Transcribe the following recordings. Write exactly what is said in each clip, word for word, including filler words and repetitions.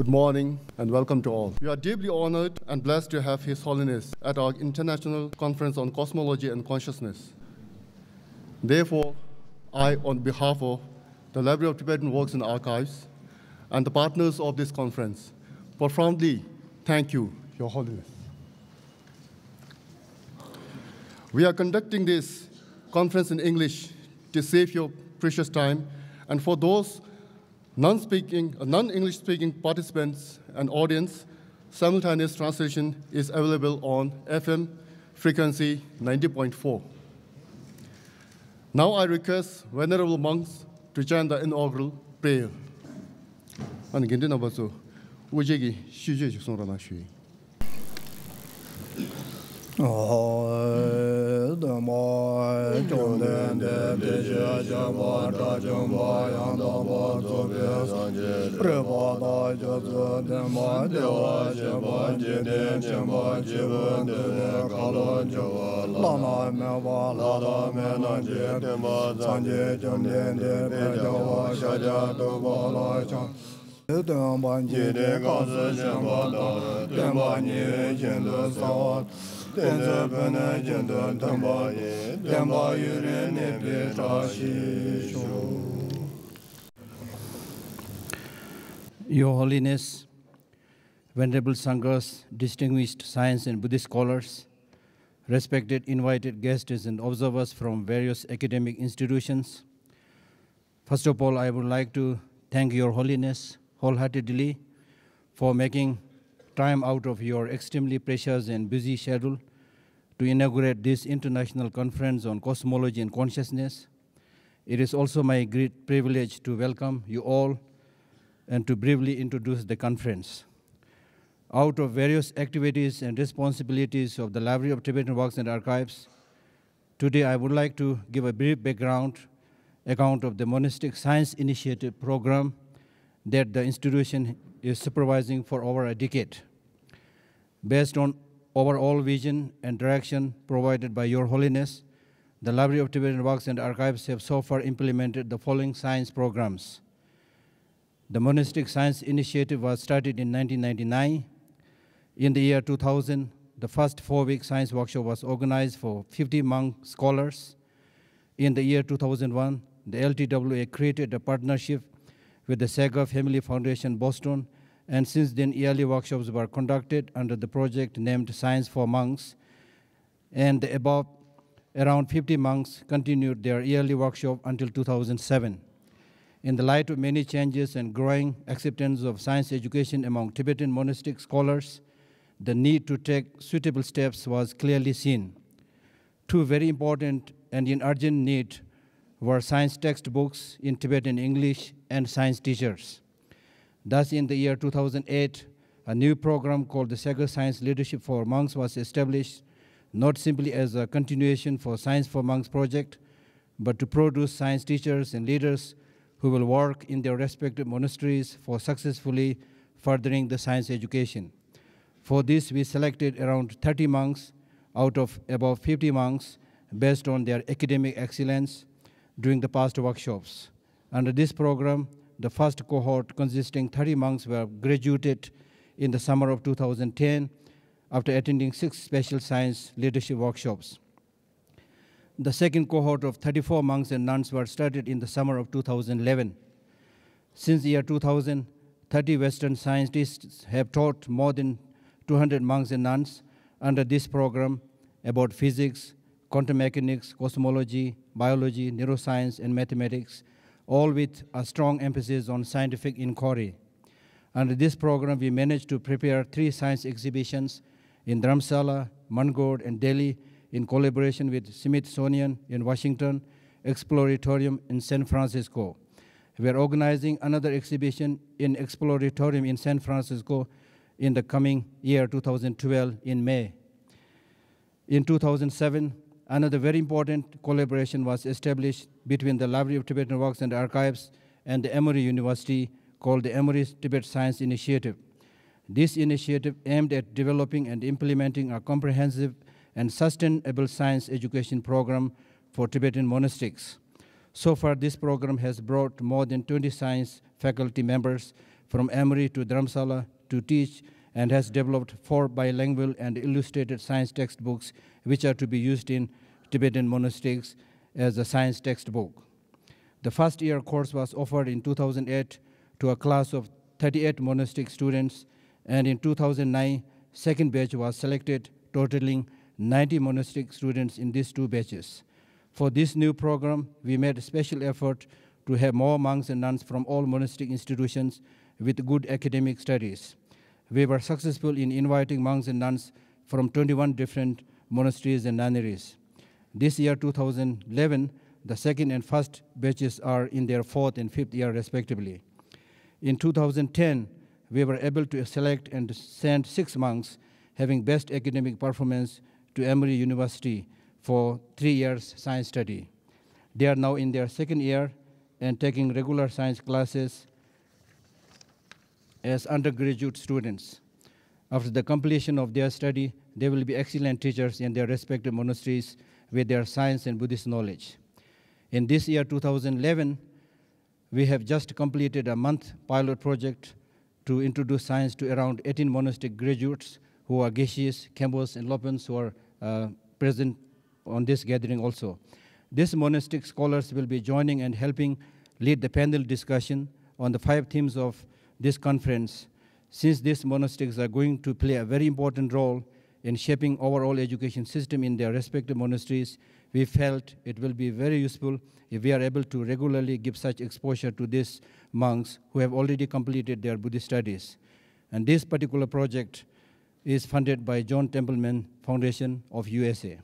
Good morning and welcome to all. We are deeply honored and blessed to have His Holiness at our International Conference on Cosmology and Consciousness. Therefore, I, on behalf of the Library of Tibetan Works and Archives and the partners of this conference, profoundly thank you, Your Holiness. We are conducting this conference in English to save your precious time, and for those non-speaking, non-English speaking participants and audience, simultaneous translation is available on F M frequency ninety point four. Now I request Venerable Monks to chant the inaugural prayer. Oh, the more children, the teacher, what a jumble, and the more to be a Sunday. Prepare the mind, the watch, the watch, the watch, the watch, the watch, the watch, the watch, the watch, the watch, Your Holiness, Venerable Sanghas, distinguished science and Buddhist scholars, respected invited guests and observers from various academic institutions, first of all, I would like to thank Your Holiness wholeheartedly for making time out of your extremely precious and busy schedule to inaugurate this international conference on cosmology and consciousness. It is also my great privilege to welcome you all and to briefly introduce the conference. Out of various activities and responsibilities of the Library of Tibetan Works and Archives, today I would like to give a brief background account of the Monastic Science Initiative program that the institution is supervising for over a decade. Based on overall vision and direction provided by Your Holiness, the Library of Tibetan Works and Archives have so far implemented the following science programs. The Monastic Science Initiative was started in nineteen ninety-nine. In the year two thousand, the first four-week science workshop was organized for fifty monk scholars. In the year two thousand one, the L T W A created a partnership with the Segal Family Foundation, Boston, and since then yearly workshops were conducted under the project named Science for Monks, and about around fifty monks continued their yearly workshop until two thousand seven. In the light of many changes and growing acceptance of science education among Tibetan monastic scholars, the need to take suitable steps was clearly seen. Two very important and in urgent need were science textbooks in Tibetan English and science teachers. Thus, in the year two thousand eight, a new program called the Sagar Science Leadership for Monks was established, not simply as a continuation for Science for Monks project, but to produce science teachers and leaders who will work in their respective monasteries for successfully furthering the science education. For this, we selected around thirty monks out of about fifty monks based on their academic excellence during the past workshops. Under this program, the first cohort consisting thirty monks were graduated in the summer of two thousand ten after attending six special science leadership workshops. The second cohort of thirty-four monks and nuns were started in the summer of two thousand eleven. Since the year two thousand, thirty Western scientists have taught more than two hundred monks and nuns under this program about physics, quantum mechanics, cosmology, biology, neuroscience, and mathematics, all with a strong emphasis on scientific inquiry. Under this program, we managed to prepare three science exhibitions in Dharamsala, Mangod, and Delhi in collaboration with Smithsonian in Washington, Exploratorium in San Francisco. We are organizing another exhibition in Exploratorium in San Francisco in the coming year two thousand twelve in May. In two thousand seven, another very important collaboration was established between the Library of Tibetan Works and Archives and the Emory University called the Emory Tibet Science Initiative. This initiative aimed at developing and implementing a comprehensive and sustainable science education program for Tibetan monastics. So far, this program has brought more than twenty science faculty members from Emory to Dharamsala to teach, and has developed four bilingual and illustrated science textbooks which are to be used in Tibetan monastics as a science textbook. The first year course was offered in two thousand eight to a class of thirty-eight monastic students, and in two thousand nine, second batch was selected, totaling ninety monastic students in these two batches. For this new program, we made a special effort to have more monks and nuns from all monastic institutions with good academic studies. We were successful in inviting monks and nuns from twenty-one different monasteries and nunneries. This year, two thousand eleven, the second and first batches are in their fourth and fifth year, respectively. In two thousand ten, we were able to select and send six monks having best academic performance to Emory University for three years science study. They are now in their second year and taking regular science classes as undergraduate students. After the completion of their study, they will be excellent teachers in their respective monasteries with their science and Buddhist knowledge. In this year, two thousand eleven, we have just completed a month pilot project to introduce science to around eighteen monastic graduates who are Geshes, Kambos, and Lopans who are uh, present on this gathering also. These monastic scholars will be joining and helping lead the panel discussion on the five themes of this conference, since these monastics are going to play a very important role in shaping overall education system in their respective monasteries. We felt it will be very useful if we are able to regularly give such exposure to these monks who have already completed their Buddhist studies. And this particular project is funded by John Templeton Foundation of U S A.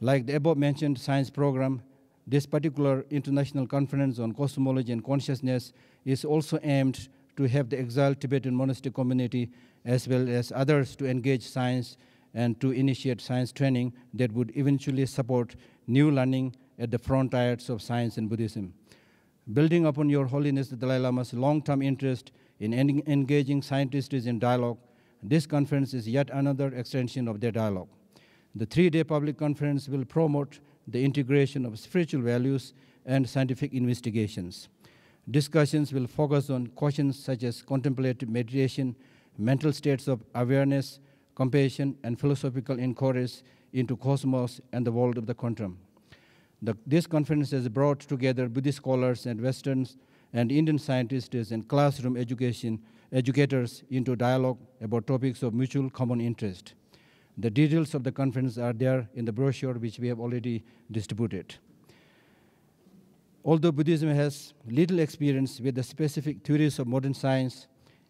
Like the above-mentioned science program, this particular international conference on cosmology and consciousness is also aimed to have the exiled Tibetan monastic community as well as others to engage science and to initiate science training that would eventually support new learning at the frontiers of science and Buddhism. Building upon Your Holiness the Dalai Lama's long-term interest in en engaging scientists in dialogue, this conference is yet another extension of their dialogue. The three-day public conference will promote the integration of spiritual values and scientific investigations. Discussions will focus on questions such as contemplative meditation, mental states of awareness, compassion, and philosophical inquiries into cosmos and the world of the quantum. The, this conference has brought together Buddhist scholars and Western and Indian scientists and classroom education educators into dialogue about topics of mutual common interest. The details of the conference are there in the brochure which we have already distributed. Although Buddhism has little experience with the specific theories of modern science,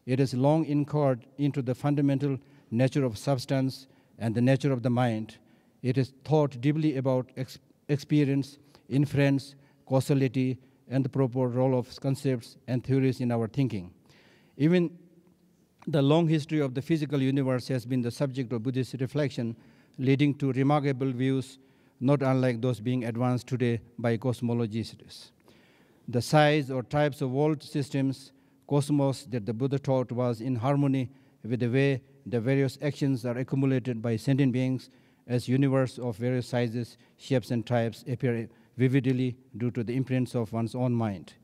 it has long inquired into the fundamental nature of substance and the nature of the mind. It has thought deeply about ex experience, inference, causality, and the proper role of concepts and theories in our thinking. Even the long history of the physical universe has been the subject of Buddhist reflection, leading to remarkable views not unlike those being advanced today by cosmologists. The size or types of world systems, cosmos that the Buddha taught was in harmony with the way the various actions are accumulated by sentient beings as universe of various sizes, shapes, and types appear vividly due to the imprints of one's own mind.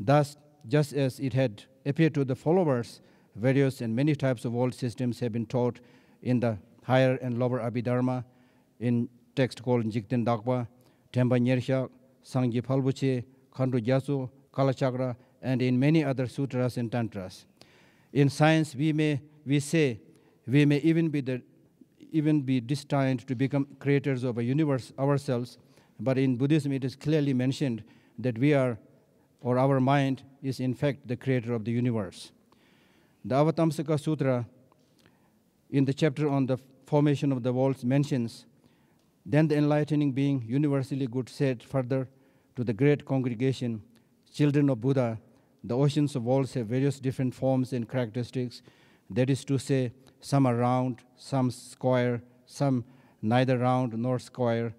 Thus, just as it had appeared to the followers, various and many types of world systems have been taught in the higher and lower Abhidharma, in text called Jigten Dakpa, Temba Nyersha, Sangye Phalbuche, Khandru Gyaso, Kalachakra, and in many other sutras and tantras. In science, we may we say we may even be the, even be destined to become creators of a universe ourselves, but in Buddhism it is clearly mentioned that we are, or our mind is in fact the creator of the universe. The Avatamsaka Sutra, in the chapter on the formation of the worlds, mentions, "Then the enlightening being, universally good, said further to the great congregation, children of Buddha, the oceans of worlds have various different forms and characteristics. That is to say, some are round, some square, some neither round nor square.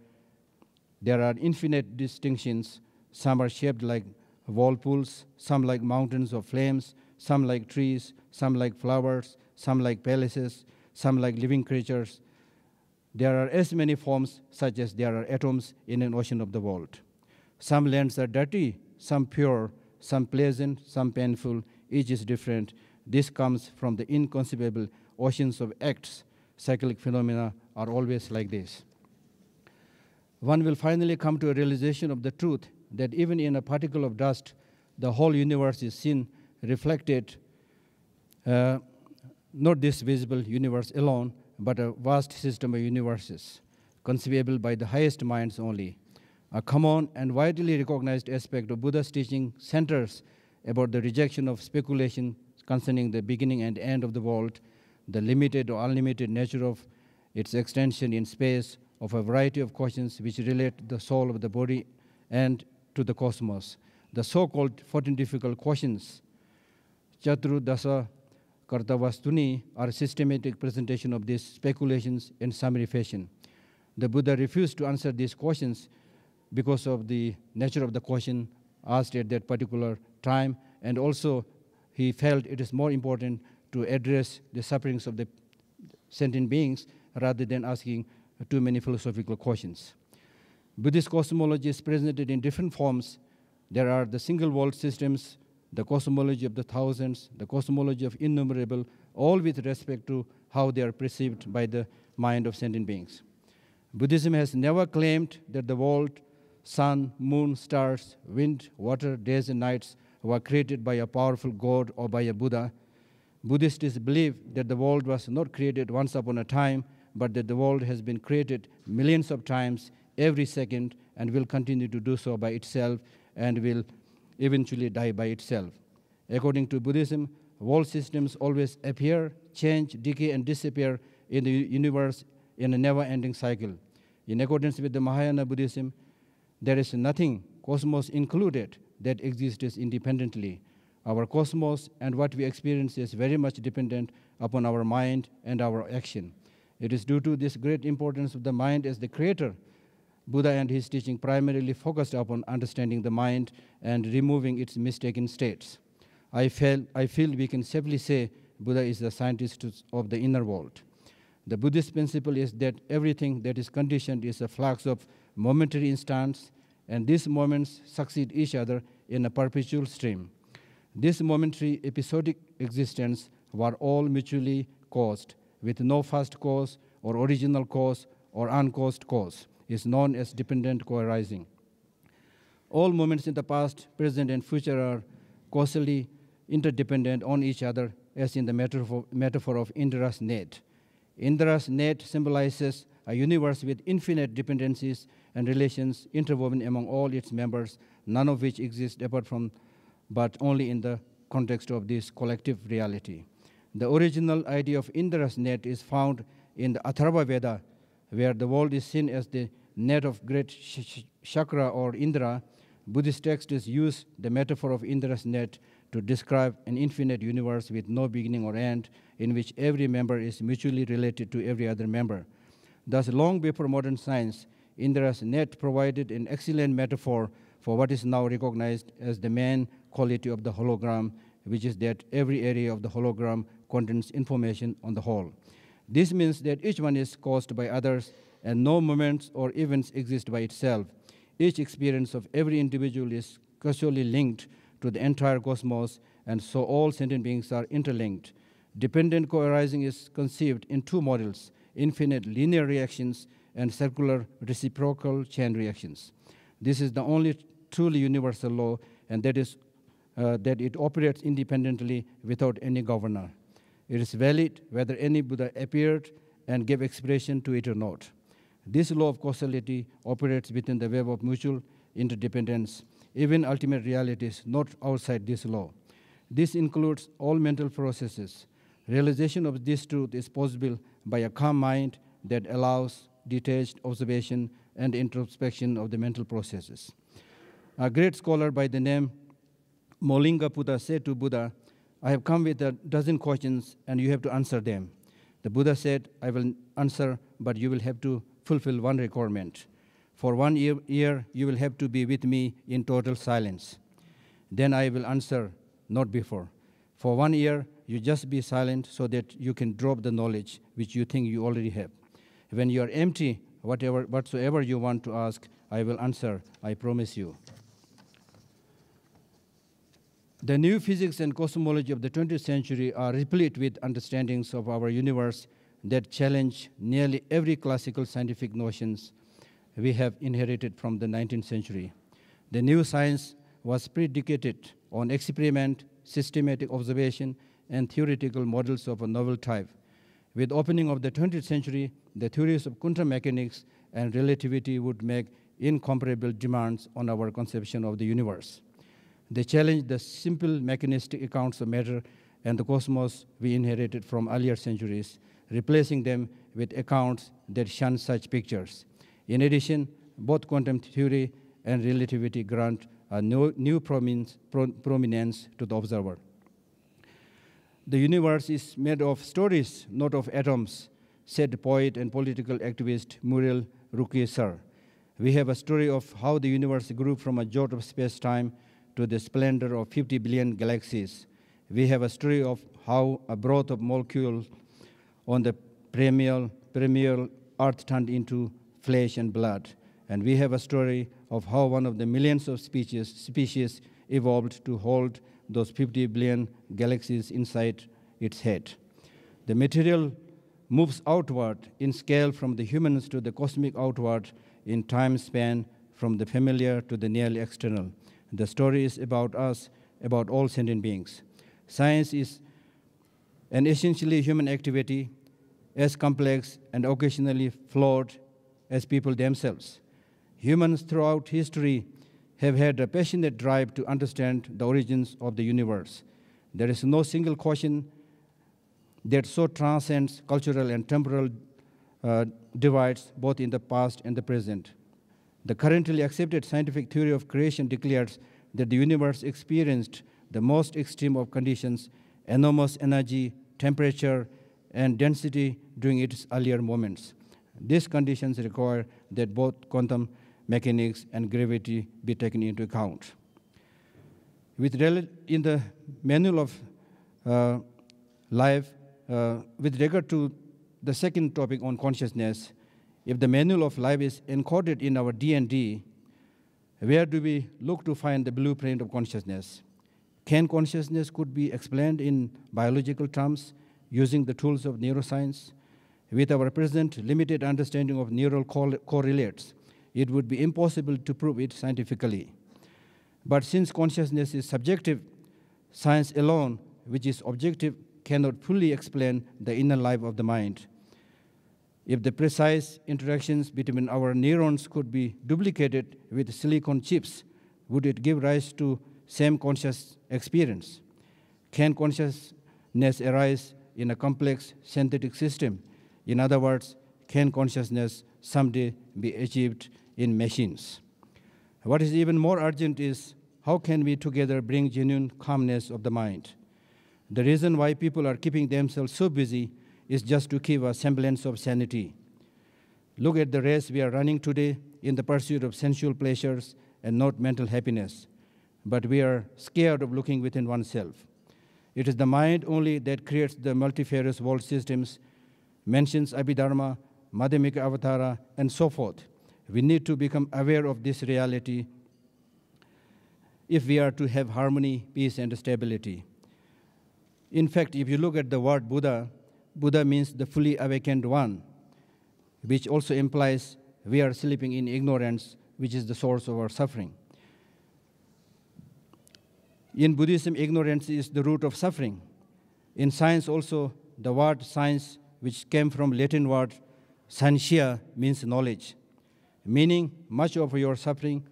There are infinite distinctions. Some are shaped like whirlpools, some like mountains of flames, some like trees, some like flowers, some like palaces, some like living creatures. There are as many forms such as there are atoms in an ocean of the world. Some lands are dirty, some pure, some pleasant, some painful, each is different. This comes from the inconceivable oceans of acts. Cyclic phenomena are always like this. One will finally come to a realization of the truth that even in a particle of dust, the whole universe is seen reflected, uh, not this visible universe alone, but a vast system of universes, conceivable by the highest minds only. A common and widely recognized aspect of Buddha's teaching centers about the rejection of speculation concerning the beginning and end of the world, the limited or unlimited nature of its extension in space, of a variety of questions which relate the soul of the body and to the cosmos. The so-called fourteen difficult questions, Chaturdasa Kartavastuni, are a systematic presentation of these speculations in summary fashion. The Buddha refused to answer these questions because of the nature of the question asked at that particular time, and also he felt it is more important to address the sufferings of the sentient beings rather than asking too many philosophical questions. Buddhist cosmology is presented in different forms. There are the single world systems, the cosmology of the thousands, the cosmology of innumerable, all with respect to how they are perceived by the mind of sentient beings. Buddhism has never claimed that the world, sun, moon, stars, wind, water, days and nights were created by a powerful god or by a Buddha. Buddhists believe that the world was not created once upon a time, but that the world has been created millions of times every second and will continue to do so by itself and will eventually die by itself. According to Buddhism, world systems always appear, change, decay, and disappear in the universe in a never-ending cycle. In accordance with the Mahayana Buddhism, there is nothing, cosmos included, that exists independently. Our cosmos and what we experience is very much dependent upon our mind and our action. It is due to this great importance of the mind as the creator. Buddha and his teaching primarily focused upon understanding the mind and removing its mistaken states. I feel, I feel we can safely say Buddha is the scientist of the inner world. The Buddhist principle is that everything that is conditioned is a flux of momentary instants, and these moments succeed each other in a perpetual stream. This momentary episodic existence were all mutually caused, with no first cause or original cause or uncaused cause, is known as dependent co-arising. All moments in the past, present, and future are causally interdependent on each other, as in the metaphor, metaphor of Indra's net. Indra's net symbolizes a universe with infinite dependencies and relations interwoven among all its members, none of which exist apart from, but only in the context of this collective reality. The original idea of Indra's net is found in the Atharva Veda, where the world is seen as the net of great Chakra or Indra. Buddhist texts use the metaphor of Indra's net to describe an infinite universe with no beginning or end, in which every member is mutually related to every other member. Thus, long before modern science, Indra's net provided an excellent metaphor for what is now recognized as the main quality of the hologram, which is that every area of the hologram contains information on the whole. This means that each one is caused by others, and no moments or events exist by itself. Each experience of every individual is causally linked to the entire cosmos, and so all sentient beings are interlinked. Dependent co-arising is conceived in two models, infinite linear reactions and circular reciprocal chain reactions. This is the only truly universal law, and that is uh, that it operates independently without any governor. It is valid whether any Buddha appeared and gave expression to it or not. This law of causality operates within the web of mutual interdependence, even ultimate realities not outside this law. This includes all mental processes. Realization of this truth is possible by a calm mind that allows detached observation and introspection of the mental processes. A great scholar by the name Molingaputta said to Buddha, "I have come with a dozen questions, and you have to answer them." The Buddha said, "I will answer, but you will have to fulfill one requirement. For one year, year, you will have to be with me in total silence. Then I will answer, not before. For one year, you just be silent so that you can drop the knowledge which you think you already have. When you are empty, whatever, whatsoever you want to ask, I will answer, I promise you." The new physics and cosmology of the twentieth century are replete with understandings of our universe that challenge nearly every classical scientific notions we have inherited from the nineteenth century. The new science was predicated on experiment, systematic observation, and theoretical models of a novel type. With the opening of the twentieth century, the theories of quantum mechanics and relativity would make incomparable demands on our conception of the universe. They challenged the simple mechanistic accounts of matter and the cosmos we inherited from earlier centuries, replacing them with accounts that shun such pictures. In addition, both quantum theory and relativity grant a new, new prominence, pro, prominence to the observer. The universe is made of stories, not of atoms, said poet and political activist Muriel Rukeyser. We have a story of how the universe grew from a jot of space-time to the splendor of fifty billion galaxies. We have a story of how a broth of molecules on the primeval, primeval earth turned into flesh and blood. And we have a story of how one of the millions of species, species evolved to hold those fifty billion galaxies inside its head. The material moves outward in scale from the humans to the cosmic outward in time span from the familiar to the nearly external. The story is about us, about all sentient beings. Science is an essentially human activity, as complex and occasionally flawed as people themselves. Humans throughout history have had a passionate drive to understand the origins of the universe. There is no single question that so transcends cultural and temporal uh, divides, both in the past and the present. The currently accepted scientific theory of creation declares that the universe experienced the most extreme of conditions, enormous energy, temperature, and density during its earlier moments. These conditions require that both quantum mechanics and gravity be taken into account. With in the manual of uh, life, uh, with regard to the second topic on consciousness, if the manual of life is encoded in our D N A, where do we look to find the blueprint of consciousness? Can consciousness could be explained in biological terms using the tools of neuroscience? With our present limited understanding of neural correlates, it would be impossible to prove it scientifically. But since consciousness is subjective, science alone, which is objective, cannot fully explain the inner life of the mind. If the precise interactions between our neurons could be duplicated with silicon chips, would it give rise to same conscious experience? Can consciousness arise in a complex synthetic system? In other words, can consciousness someday be achieved in machines? What is even more urgent is how can we together bring genuine calmness of the mind? The reason why people are keeping themselves so busy is just to give a semblance of sanity. Look at the race we are running today in the pursuit of sensual pleasures and not mental happiness. But we are scared of looking within oneself. It is the mind only that creates the multifarious world systems, mentions Abhidharma, Madhyamika Avatara, and so forth. We need to become aware of this reality if we are to have harmony, peace, and stability. In fact, if you look at the word Buddha, Buddha means the fully awakened one, which also implies we are sleeping in ignorance, which is the source of our suffering. In Buddhism, ignorance is the root of suffering. In science also, the word science, which came from Latin word scientia, means knowledge, meaning much of your suffering,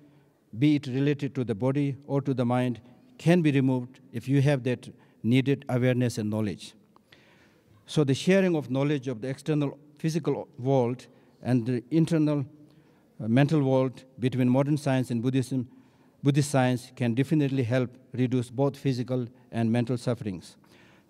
be it related to the body or to the mind, can be removed if you have that needed awareness and knowledge. So the sharing of knowledge of the external physical world and the internal uh, mental world between modern science and Buddhism, Buddhist science can definitely help reduce both physical and mental sufferings.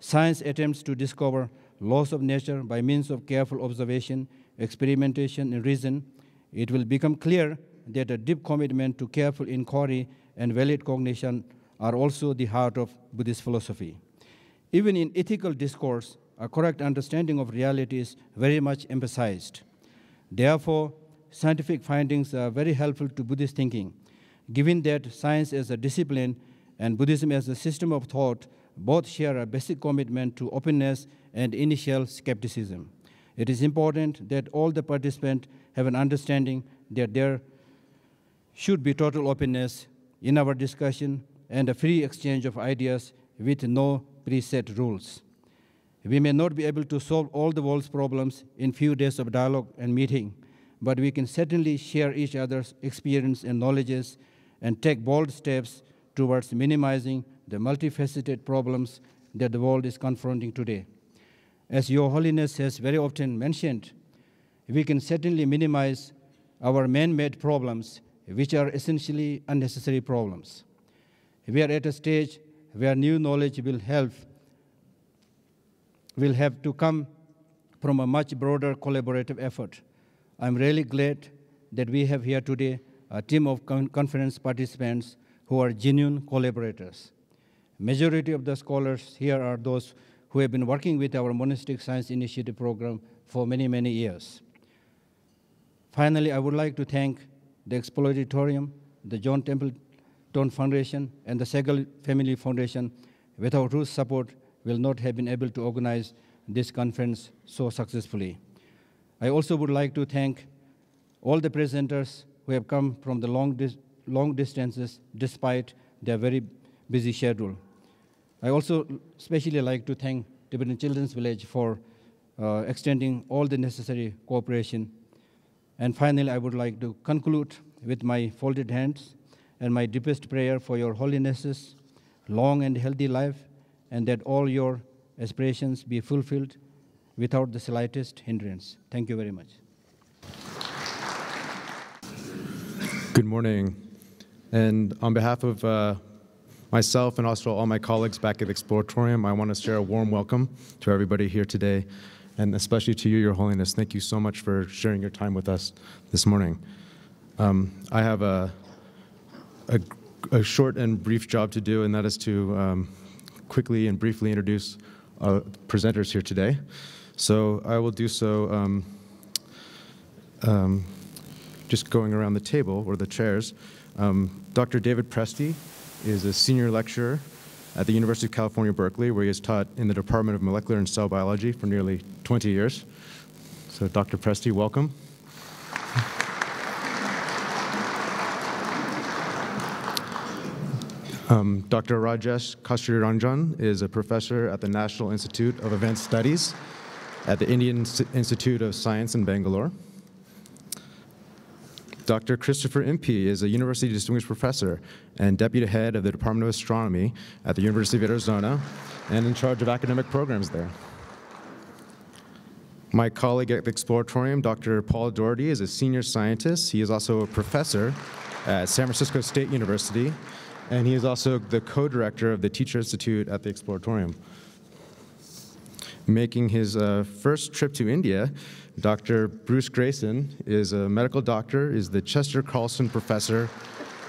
Science attempts to discover laws of nature by means of careful observation, experimentation, and reason. It will become clear that a deep commitment to careful inquiry and valid cognition are also the heart of Buddhist philosophy. Even in ethical discourse, a correct understanding of reality is very much emphasized. Therefore, scientific findings are very helpful to Buddhist thinking. Given that science as a discipline and Buddhism as a system of thought both share a basic commitment to openness and initial skepticism. It is important that all the participants have an understanding that there should be total openness in our discussion and a free exchange of ideas with no preset rules. We may not be able to solve all the world's problems in few days of dialogue and meeting, but we can certainly share each other's experience and knowledges and take bold steps towards minimizing the multifaceted problems that the world is confronting today. As Your Holiness has very often mentioned, we can certainly minimize our man-made problems, which are essentially unnecessary problems. We are at a stage where new knowledge will help will have to come from a much broader collaborative effort. I'm really glad that we have here today a team of con conference participants who are genuine collaborators. Majority of the scholars here are those who have been working with our Monastic Science Initiative program for many, many years. Finally, I would like to thank the Exploratorium, the John Templeton Foundation, and the Segal Family Foundation, without whose support will not have been able to organize this conference so successfully. I also would like to thank all the presenters who have come from the long, dis long distances despite their very busy schedule. I also especially like to thank Tibetan Children's Village for uh, extending all the necessary cooperation. And finally, I would like to conclude with my folded hands and my deepest prayer for Your Holinesses, long and healthy life, and that all your aspirations be fulfilled without the slightest hindrance. Thank you very much. Good morning. And on behalf of uh, myself and also all my colleagues back at Exploratorium, I want to share a warm welcome to everybody here today, and especially to you, Your Holiness. Thank you so much for sharing your time with us this morning. Um, I have a, a, a short and brief job to do, and that is to um, quickly and briefly introduce uh, presenters here today. So I will do so um, um, just going around the table or the chairs. Um, Doctor David Presti is a senior lecturer at the University of California, Berkeley, where he has taught in the Department of Molecular and Cell Biology for nearly twenty years. So Doctor Presti, welcome. Um, Doctor Rajesh Kashiranjan is a professor at the National Institute of Advanced Studies at the Indian Institute of Science in Bangalore. Doctor Christopher Impey is a University Distinguished Professor and Deputy Head of the Department of Astronomy at the University of Arizona and in charge of academic programs there. My colleague at the Exploratorium, Doctor Paul Doherty, is a Senior Scientist. He is also a Professor at San Francisco State University, and he is also the co-director of the Teacher Institute at the Exploratorium. Making his uh, first trip to India, Doctor Bruce Grayson is a medical doctor, is the Chester Carlson Professor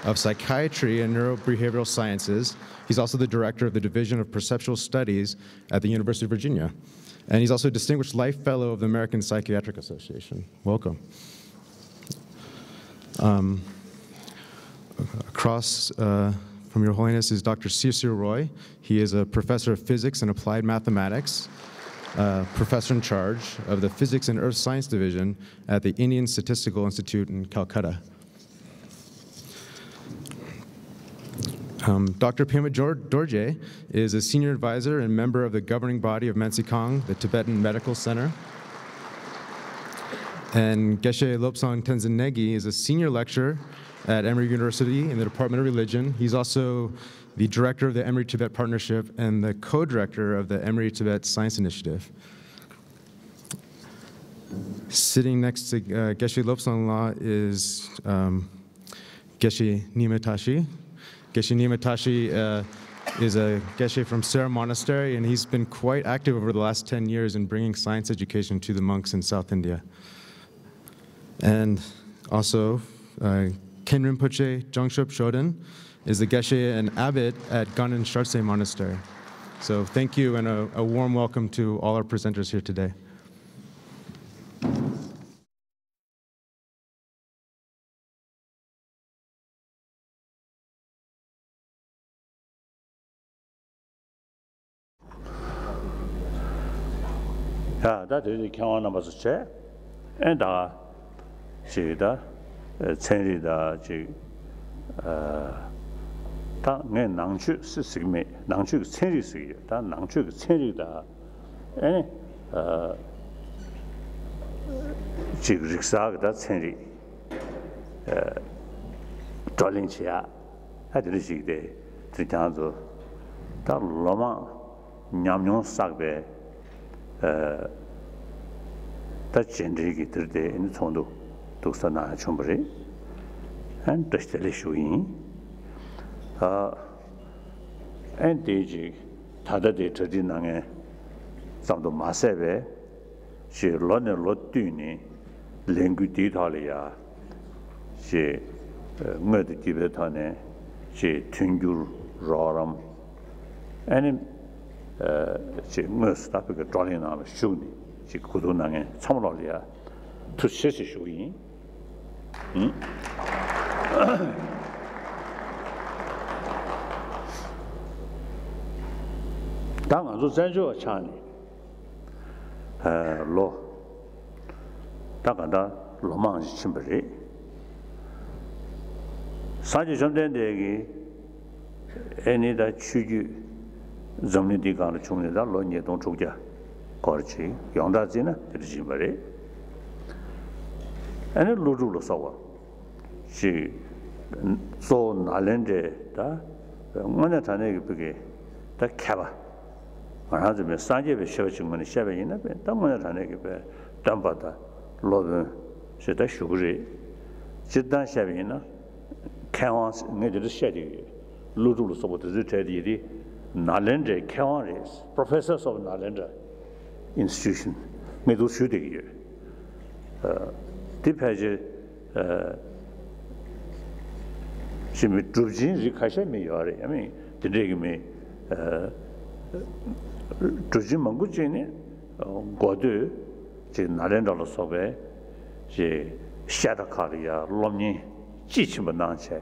of Psychiatry and Neurobehavioral Sciences. He's also the director of the Division of Perceptual Studies at the University of Virginia. And he's also a Distinguished Life Fellow of the American Psychiatric Association. Welcome. Um, Across uh, from Your Holiness is Doctor Sisir Roy. He is a professor of physics and applied mathematics, uh, professor in charge of the Physics and Earth Science Division at the Indian Statistical Institute in Calcutta. Um, Doctor Pema Dorje is a senior advisor and member of the governing body of Mensikang, the Tibetan Medical Center. And Geshe Lobsang Tenzin Negi is a senior lecturer at Emory University in the Department of Religion. He's also the director of the Emory Tibet Partnership and the co-director of the Emory Tibet Science Initiative. Sitting next to uh, Geshe Lobsang La is um, Geshe Nimatashi. Geshe Nimatashi uh, is a Geshe from Sera Monastery, and he's been quite active over the last ten years in bringing science education to the monks in South India. And also, uh, Ken Rinpoche Dzongshub Shoden is the Geshe and Abbot at Ganen Shartse Monastery. So thank you, and a, a warm welcome to all our presenters here today. Kada did come on as a chair, and I she da attended the Tang Nangchu Sigmi, Nangchu Senri, Tan Nangchu Senrida, and Jigsag that Senri Dolinchia had received the three times of that Loma Nyamyon Sagbe. Uh, that generic today in Tondo to Sana Chumbri and the Stelishui and Digi Tada de Tradinange Sando Masebe, she learned a lot tuni, language Italia, she murdered Tibetane, she Tungur Roram, and she must have a drawing on a shoe. She could not get some of the two sisters. Down on the Zanjo Chani Law Takada Loman's Chimbery Sanjay Jumden any that you. Zomnidi Gana Chumida, Lonia Don Chuja, Korchi, Yonda Zina, the Jimbery, and a Ludulo Sower. She saw Nalende, the Monatane Piggy, the Cava. My husband is Sanjay, the Shevachim, and Sheva in a bit, the Monatane, Dumbata, Loven, Sheta Shugri, Shetan Shavina, Cans made the shady, Ludulo Sower to the Teddy. Nalendra Kawanis, professors of Nalendra institution, middle shooting year. Deep Haji Jimmy Drujin Rikasha Miyori, I mean, the Rigme Drujin Mangujini, Godu, the Nalendra Sobe, the Shadakaria, Lomni, Chichimananche,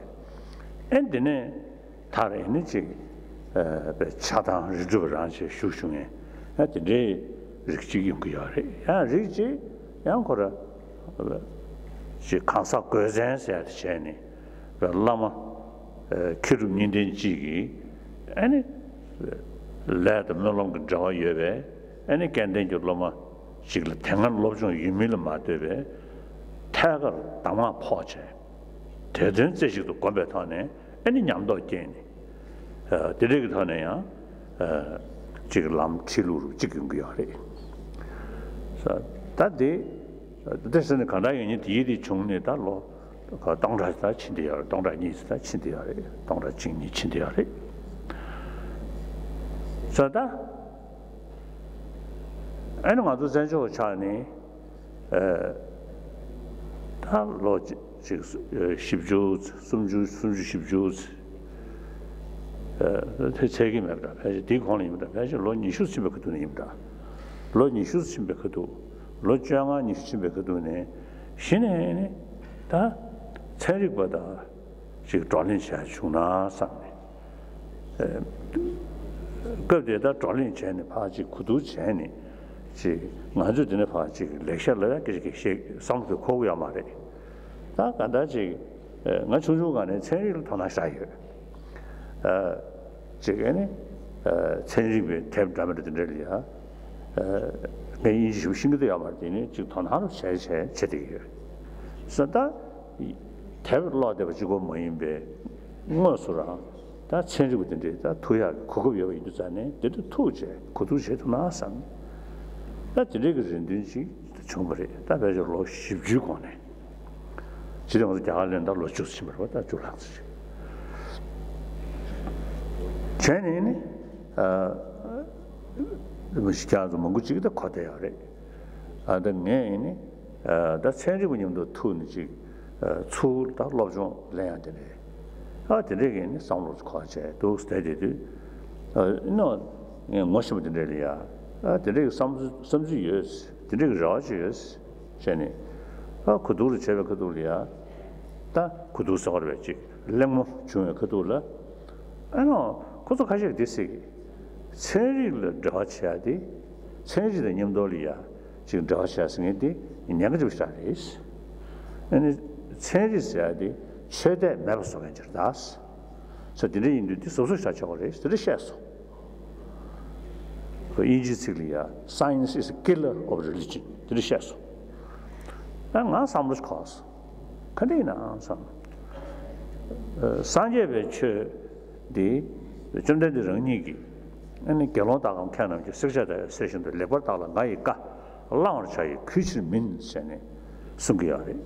and the name Tara Energy. The Chatan Rejuveranche Shushunge at the day Richie Yunkiari. And Richie Yankora, she consult Gozans at Cheney, the Lama Kirumindin Chigi, and it let them no longer draw you away, and it can danger Lama Chiglatangan Lobson Yumilamateve, Tagar Tama Poche, Tedden says you to combat on it, and in Yamdo Jenny. Direct Honea, Chiglam Chiluru, Chikungiari. So that day, this is the Kandayan Yidi Chungni Dalo, Dondra Chindia, Dondra Nista Chindiari, Dondra Chini Chindiari. So that anyone who's in Chani, that lodge shipjus, Sumjus, Sumjus. 그 책임입니다. 그래서 디콘입니다. 그래서 론 이슈스백도입니다. 론 이슈스백도 로짱아 이슈스백도네 신에 다 체력보다 지금 돌린샤 주나상네. 에 그때다 돌린체네 파지 구두체네 지 맞으드네 파지 렉셔를 계속 상도 고야 말해. 다 간다지 나 주주간에 체력을 더 나셔요. Uh, Chigani, uh, Changing Tab Dramatilia, may issue Shingo de Amartini, Chitonham, Chase, Chetty. So that Tab Lord of Chigo Moimbe, Mosura, that change within the Tuya, Kokoyo in Duzane, did the Tuja, Kutuja to Nasan. That the Ligas in Dinci, the Chumbri, that was a low ship Jugone. Children of the island are lost to Simmer, what are two lands. Cheney, which comes among which the Coteare, and the name that Cheney when you do Tunji, two that Lozon landed. At the again, some was caught, those steady. No, in Washington area, at the rig some some years, the rig Rajesh, Cheney, Kudur Chevacudulia, that Kudus already, Lemo Chunacadula. I know, Kotokashi, this city. Seriously, the Hotchadi, Seriously, the Nimdolia, Chaturdasa Sangiti in negative studies, and changes the Chede Melos of Chaturdasa. So the introduce also such categories to the shares. For injury, science is a killer of religion. To the shares. And now some of the cause. Can they now some? Sanje which the Chumde the Rangi. And Kelota canon, the secretary session to Lebertal and Gaika, a large Christian means any Sungiari.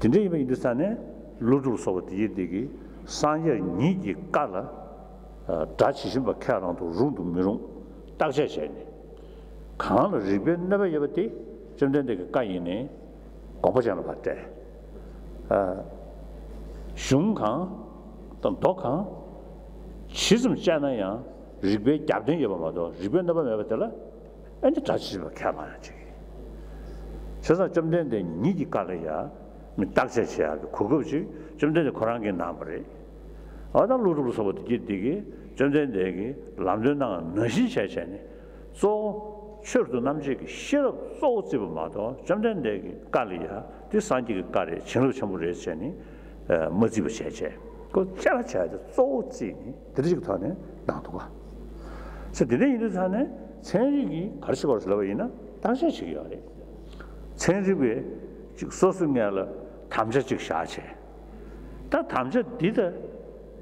The name in the Sane, Ludus of the Yidigi, Sanja Niji Kala, Dutch Simba Caron to Rundu Mirum, Taxation. Khan Ribbon never Yavati, Chumde the Kayene, Composition of Pate. Shunkan, Tontokan, Chism Chanaya. Rigbe captain Yabamado, Rigbe never Mavatella, and the touches of Kalachakra. Chesa Jumden the Nidi Kalaya, Metaxia, Kuguji, Jumden the Korangan Nambre, other Ludus of the Gidigi, Jumden Degi, Lamduna, Nushi, so sure to Namjik, Shiro, so Sibamato, Jumden Degi, Kalia, this scientific Kari, Chino Chambre Cheni, Muzibu Cheche. Go Chalacha, so Zini, the Rigotane, Nantua. So the day in the Tane, Sengi, Karsiko Slovenia, Tansachiari. Sengiwe, Sosunella, Tamja Chikshache. That Tamja did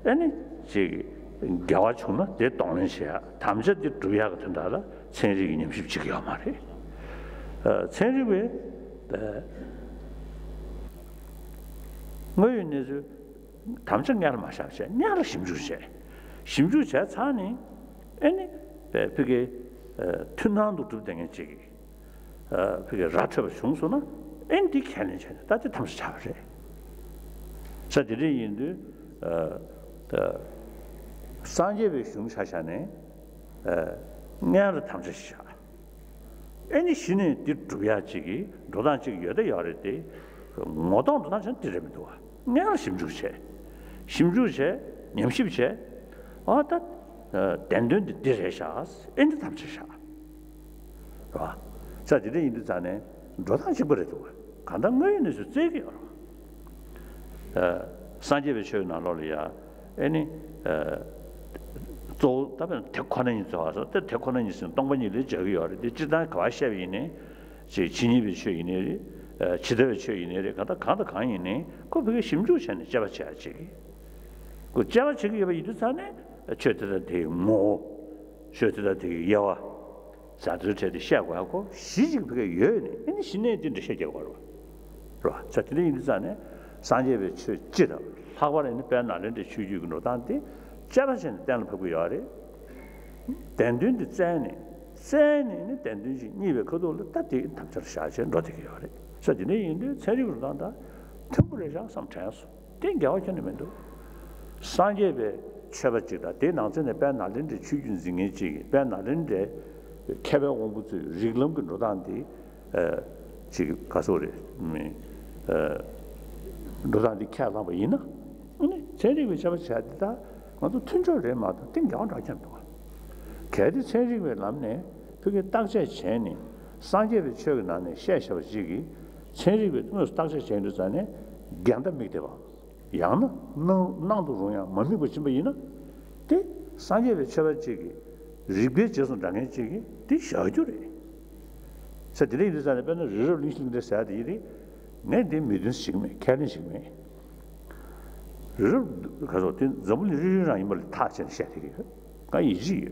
any Chigi, Gawachuna, the Donisha, Tamja did Tuya Tandala, Sengi in Chikiamari. Sengiwe, the Moyunizu, Tamja Yarmasha, Yarashim Juche. 심주자 산이 아니 그게 튼난도 두댕이 지기 어 그게 라트의 중소나 엔디 캐니션 다들 탐수 잡으래 저들이 인도 어더 산제의 중사산에 어 내가 탐수시야 아니 신이 뒤두야 지기 노단식 여대 열을 때 모든 노단선 들으면도 내가 심주제 심주제 염십제 아, 다 댄든 디레샤스 인도 탐치샤. 와. 자들이 인도 자네 도단지 버려도 간단 거에서 제기요. 어, 산제베 쇼나로리아 아니 또 답은 대권이 좋아서 때 대권이 있으면 동반일이 저기요. 지단 과샤비니 제 진입이 쇼이네 지대의 쇼이네 가다 가다 강이네 그 그게 심주체는 잡아야지. 그 잡아치기 옆에 인도 자네 Cheddar de Mo, Cheddar de Yawa, Saturday Shawago, Sijik Yun, and she needed the Shagawaro. Saturday in Zane, Sanjevich Chidam, Howard and Bernard and the Shuju Nodante, Javas and Dan Paguari, Dandun the Zane, Zane in the Dandun, Niva Kodol, Tati, Doctor Shaj and Rotigiori. Saturday in the Seriguranda, Temperature sometimes, think out in the window. Sanjeve. Chavachida, they now send a banal in the children's in a jig, banal in the Kevin Wombutu, Riglum Rodanti, Chig Casore, me Rodanti Calavina. Telling which I said that, want to tinge them out, think out I can do. Caddy changing with Lamne, took a taxi chaining, Sanjay with children and a shash of jiggy, changing with most taxi changes on it, Ganda Mideva. Yana, no, none to Roya, Mammy Bushimina. They, Sanjay with Chavachigi, Ribiches and Danachigi, they show you. Said the ladies and the banner, releasing the sad idea, Ned de Midden Sigme, carrying me. Resolved the only reason I'm touch and shattered. I easy.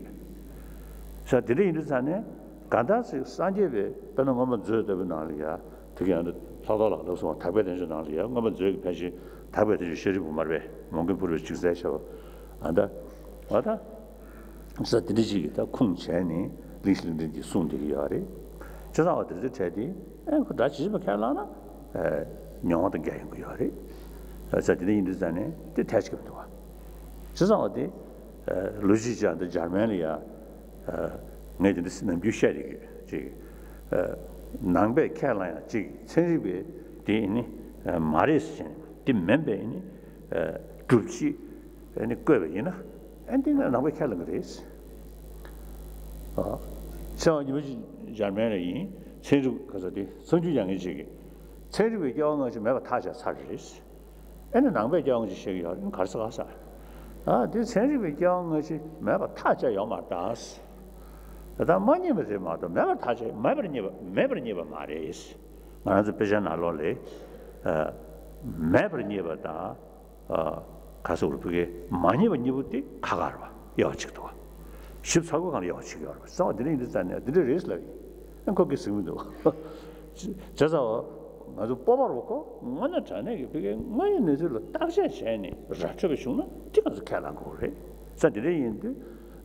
Said the ladies and the Gandas, Sanjay, Panama Zerdavenalia, together, Tadala, those on Tibetan Journalia, Mamma Zerg Pension. Tibetan Sheriff Marve, Mongol Chicago, and other strategic Kun Chani, listening to the Sundiari, just out of the Teddy, and Dutch Carolina, not the gang Yari, Saturday in the Zane, the Tashkent. Just out the Lucia, the Germania, made this in Busheri, G. Nangbe, Carolina, G. Sensible, Dini, Maris. Member any Dulci and a Guerina, and in another calendar is So you would Germany, Seru Kazadi, Sunju Yangiji, Seru Yong Mevataja Saris, and an Ambe Yong Shigar in Karsasa. Ah, this Seru Yong Mevataja Yomatas. That money was the matter, Mevataja, Mever Neva Maris, another Pijan Alole, Mever Neva da Kasurpuge, money when you would take Kagarva, Yachito. So I didn't understand it. Did it raise like and cook is window. Just our Pobaroko, Manatane began my little Taxi Shani, Ratchavishuna, Timas Kalangore. Saturday into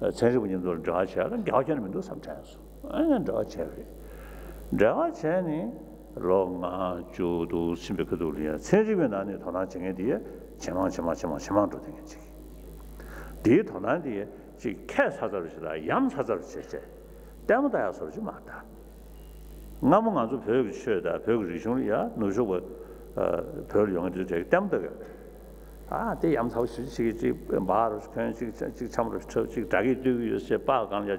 a century when you do dry chair and Gaujan window sometimes. And dry cherry. Dry Shani, Roma, Judo, Simpicudulia, Century when I need Honaching idea, Chaman Chama Chama Chaman to think it. Did Honandia? She cares hazardous, yams hazardous. Damn the house of Jumata. Namanga to Perg shirt, Perg, yeah, no joke, Perl young to take damn the girl. Ah, the yams house, she bars, currency, chambers, church, daggy do you say, bark on your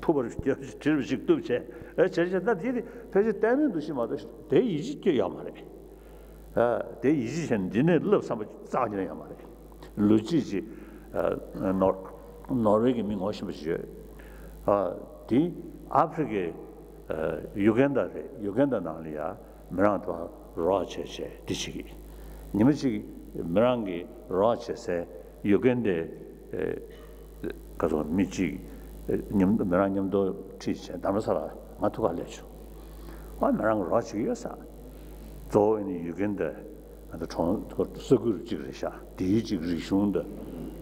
poor children's duce. A church that did it, President to Shimada, they easy to Yamare. They easy and didn't love somebody, Sergeant Yamare. Luigi, not. Norway means uh the Africa uh Uganda Uganda Nalia Miranda Rochester Dishigi Nimichi Mirangi Rochester Uganda Kazon Michi Nim Miranium do teach and Damasala Matugalecho. Why Mirang Rochester? Though in Uganda and the Tron Sugur Jigrisha, the Jigrishunda.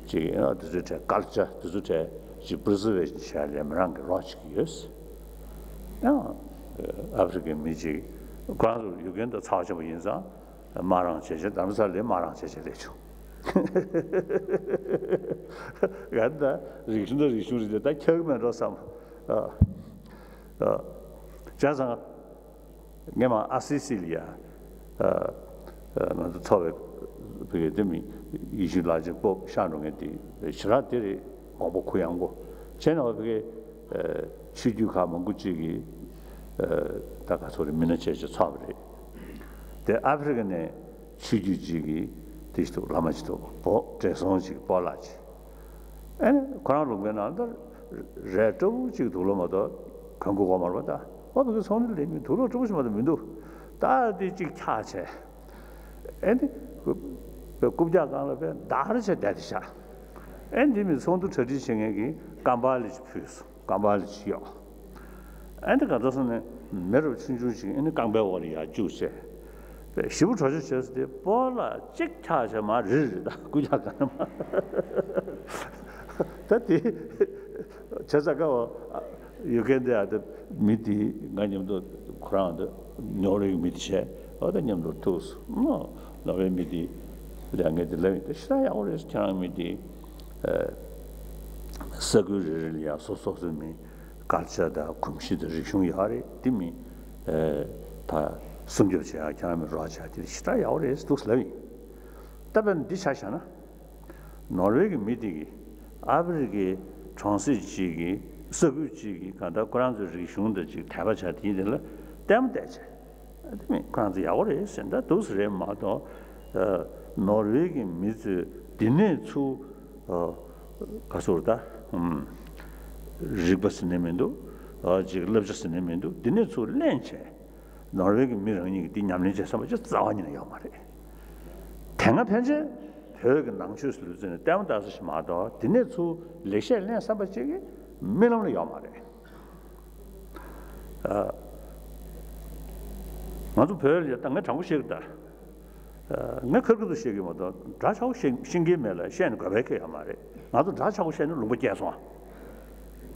The culture, the preservation, Shalamrang, Roch years. No, African music, Grand Uganda, Taj of Yinza, Maran Cheshire, Damsale, Maran Cheshire. And the regional issues that I came and some Jazan Gemma Assisilia, the topic. Demi, issue large book, Shannon at the Shratiri, Mobokuyango, Channel of the Shijuka Monguchi, Takasori miniature sovereign. The African Shijigi, this to Lamasto, Tresonji, Polach. And Crown of Venanda, Reto, Chitulomada, Congo Marvada. What was only in Tulu to Madamindo? That is Chitache. And Kubja Galavan, Darja Dadisha. And him is on to tradition again, Gambalich Pus, Gambalich Yaw. And the Gadosan Merit Sinjushi and the Gambalia Juice. The Shibu traditions, the Paula, Chick Taja Margil, Kujakanama. That is Chazakawa, you get there at the Midi, Ganyam Crown, Nori Midshare, or the Nyam Tos. No. Maybe they are getting the Shai always telling me the security of social me, culture, the consideration you are, Timmy, Sunjoja, Jam Raja, the Shai always too slowly. Taban Dishashana, Norway meeting, average transit jiggy, Saguchi, and the grounds of Rishunda, Tabacha, Tidal, damn that. I mean, Kranzi always, and that those Remato Norwegian means dinner to Casurda, Ribus Nemendo, or Jiglovs Nemendo, dinner to Lenche. Norwegian meaning Dinamija, some just Zanya Yamare. Tanga Pension, Hergan anxious losing a damn does Mado, dinner to Leshe Len Sabachigi, Milon Yamare. Not to pearl yet, and not shake that. Nakuru Shigi Motor, Drasho Shingi Mela, Shen Gabeke Amare, not to Drasho Shen Lubujason.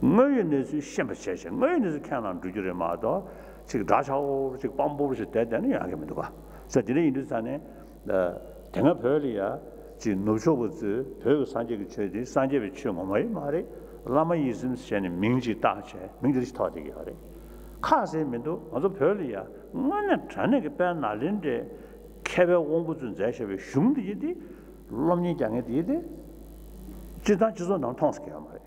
Million is Shempasation, million is a canon to your mother, Chick Drasho, Chick Bombo is dead, and Yagamanova. Saturday in the Sunday, the Tanga Pearlia, Chin Nojo was the Pearl Sanjay Chedi, Sanjay Chumai Mare, Lamaism Shen Mingi Tache, Minglish Tati. Kazi Mendo, not to pearlia. One trying to bear Nalinde, Kevin Wombus and Zashavi Shum did, Lomni Jangi did, Chitaches on Tonski Amari.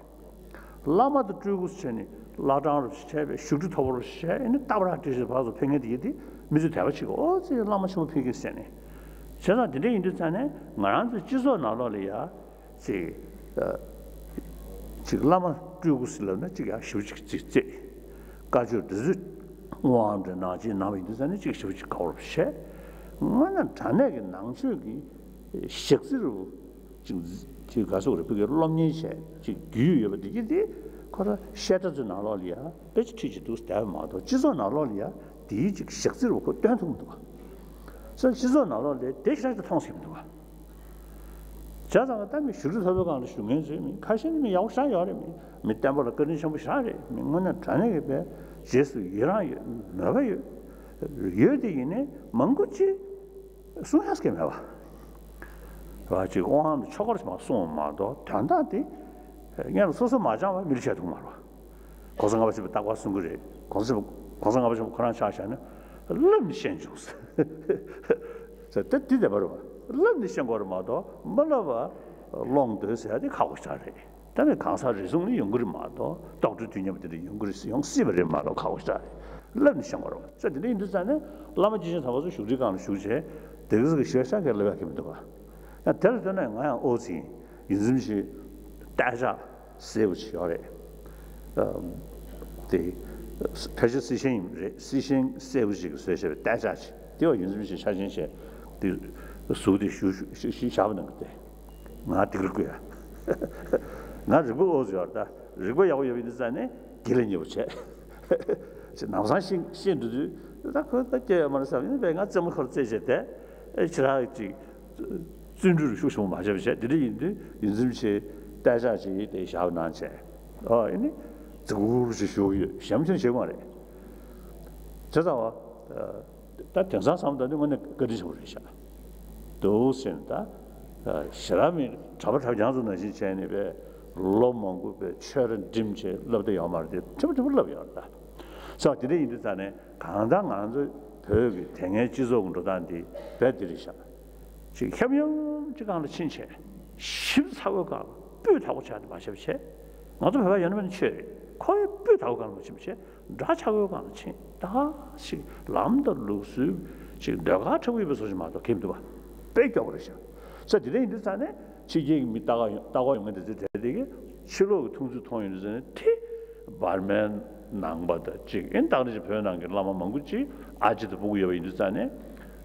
Lama the Drugus Chenny, Because shadows in Alolia, which teaches to style model, Chison Alolia, the Shakespeare could turn to. So Chison Alolia, they like the Tonsim to her. Just at the time, she should have gone to Shumenzi, Cashin, me outside, or me, Mitambo, a condition with Shari, when a Tanaka, just Yura, never you. Yudi in a Manguchi soon asked him ever. But you want the chocolates, my son, Mado, Tandati. 그냥 소소 맞아 밀셔 두고 말아. 고성가버스 붙다고 왔은 거래. 고성 고성가버스 그런 차샤는 름신 주스. 저 뜻이다 바로. 름신 거마도 몰라봐. 롱드스 해야지 가고 싶다래. 다음에 강사를 송이 연구를 마도 독도 뒤념들이 연구를 용 씨를 말로 가고 싶다래. 름신 거로. 저들이 인도산에 라마지신 잡아서 휴지가는 휴지에 대그서 시작해 가려고 했는데 봐. 나 들더는 거야 오지. 인심시 Daja saves your the precious shame, seeing saves you, Daja, the University Shashin, the Sudi Shishavan. Not the Rukia. Not the Buos Yorda, Rigoya in the Zane, killing your chair. Now, something seemed to do that could take a man something, but not some conversation there. It's like Sundu Shushu Majavisha, the Lindu, Inzimshi. 대사지 대사원한테 어 이니 두루시 쇼유 심심 심하네 저다 다 등산 사람들은 뭐네 거기서 오르셔 도센다 사람이 잡아 잡자는 진짜네 배 롬몽고 배 철은 딤체 러브도 야마르데 좀 불러요다 사티데 인도산에 강당 안도 벽이 땡에 지속으로 단디 배들이셔 지금 협영 지금 하는 신체 십사고가 뼈다고 차도 마셔보세. 나도 배가 연면 치. 거의 뼈다고 가는 것이지. 나 차고 가는 치. 다시 람더 루스 지금 내가 차고 입어서 좀 하다 김도 봐. 빼겨 버리셔. 자, 니네 인도산에 지기 밑다가 따고 있는데 되게 실로 통수 통일 전에 티 말면 낭바다. 지금 당시 표현한 게 라마 망구지. 아직도 보고 여기 인도산에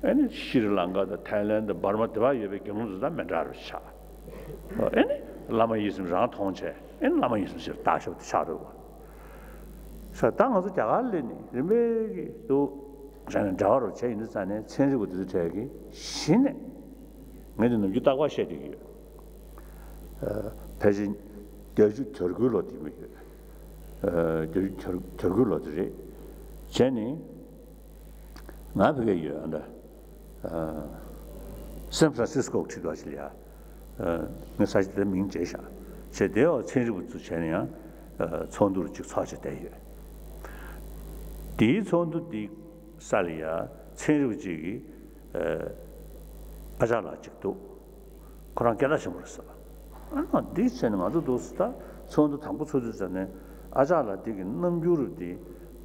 아니 스리랑카다 타일랜드 버마트바 여기 경우도 맨날 샤. 어, 아니 라마이즘 장통체 엔 라마이즘을 다셔 샤르고 사당어도 자갈레니 레메기 또 저는 자로 제 인도산에 천지고도 저기 신에 내는 유다고 셔디기 어 대신 교주 절굴로 되고 어 교주 절굴로 되지 제니 나비게요 안다 어 샌프란시스코 지도하실이야 사실 때 민재샤 제대로 체력부터 전에야 전도를 쭉 사제대요. 뒤 전도 뒤 살이야 체력직이 아잘라 직도 그런 깨달음으로써 아마 뒤에는 아주 도스다 전도 당부 소주전에 아잘라 되게 넘주르디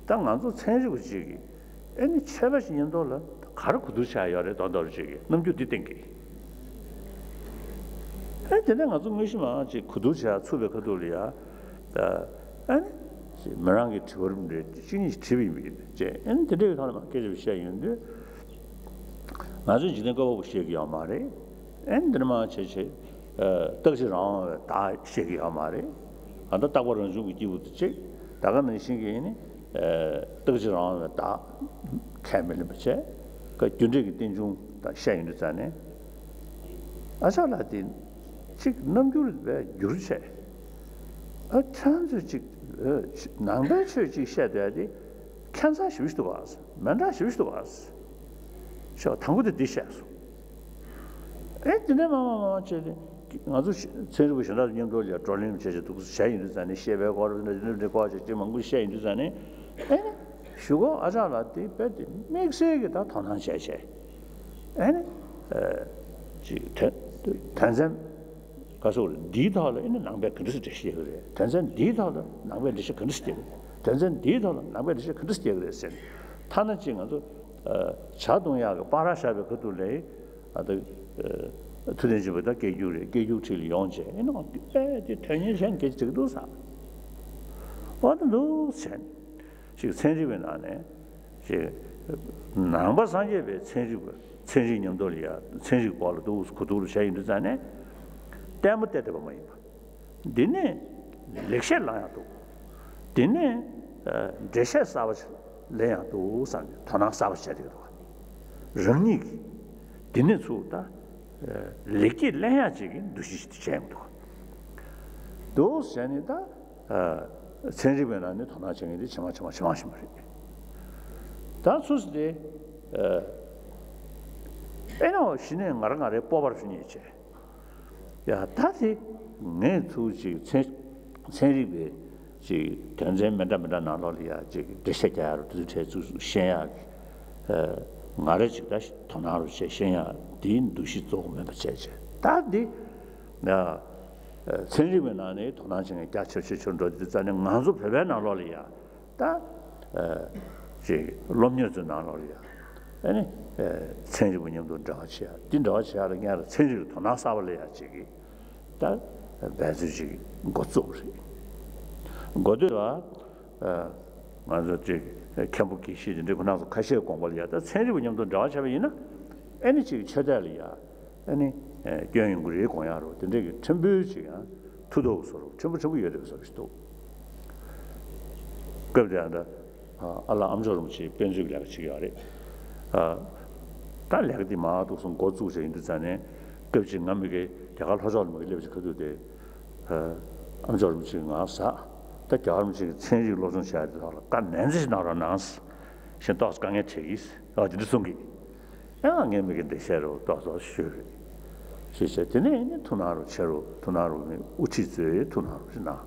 땅 안도 체력직이 애니 최바신 연도를 가르고도셔야 열에 더더지게 넘주디 땡기. Then I was missing Kuduja, Tsuba Kadulia, and Marangi to him, the Chinese T V with Jay, and the day on a case of shaking there. Mazinago Shaggy Amari, and the Marche, Tuxiran, Tai Shaggy Amari, and the Tower and Zoom with you with the check, Tagan and Shingini, Tuxiran, Ta, Cameron, the chair, got you dig it in June, that shame the Sunday. I saw that in. 즉 넘겨를 줄세. 아 찬스 즉 남발 즉 셔야지. 캔사 쉽지도 와서. 맨날 쉽지도 와서. 저 당고도 되셔서. 애들네 마마 맞지. 아주 제일 보셔라 연결이야. 졸림 제제도 샤인 산에 쉐베 거는 데 거지 망고 샤인 산에. 에? 슈고 아자라티 베디. 맥세게 다 탄한 샤셰. 에? 지 탄산 가서 디다를 있는 남배 그릇을 대시해 그래. 단순 디다를 남배 대시 그릇을 대고. 전전 니도는 남겨듯이 그리스도야 그랬어요. 타는 증언도 자동야가 바라샤베 그둘레 아들 투데지보다 개유래 개유칠 연재 이놈 이제 전인생 개지도 사. 와도 센 지금 센지면 안에 제 남바 산제베 센지고 센지님들이야 센지 발도 그둘 샤인도 자네 때문 때도 뭐 되네 렉션 나야도 되네 제셔 사버스 내야도 산 타나 사버스 되고 정리 되네 수다 렉이 내야지긴 두시지 제도 또 전에다 전립은 안에 타나 정의도 정확히 정확히 말이야 다 수스데 에너 신에 말은 아래 뽑아 주니 이제 야 다시 내 주지 세리베 지 전쟁면담면다 나로리아 지 대세자로 두세 주 셰야 어 말해지 다시 토나로 셰야 딘 두시 조금에 맞지 다디 나 세리면 안에 토나진에 꺄쳐치 전도지 자는 만수 배배 나로리아 다지 롬녀즈 나로리아 아니 세리분님도 저치야 딘더치야는 게 아니라 세리로 토나 싸벌려야지 다 배수지 고소리 고도와 먼저 제 캠북기 시즌에 그나서 가시에 공부해야다 세리분님도 저치야이나 에너지 처달이야 아니 경영구리 공야로 근데 전부지야 투도서로 전부 전부 여대서 또 그러다가 알라 암조름치 변주기라고 지기하래 아 달래기 마도 좀 고조제 인도자네 그지 남에게 대가를 하자는 거 일레비스 그도데 어 암저름 지금 아사 딱 겨울 지금 체질 로선 샤드 하라 간 냄새 나라나스 신도스 강에 체이스 어디도 숨기 야 냄새게 대셔로 도서 쉬 시세트네 토나로 체로 토나로 우치즈에 토나로나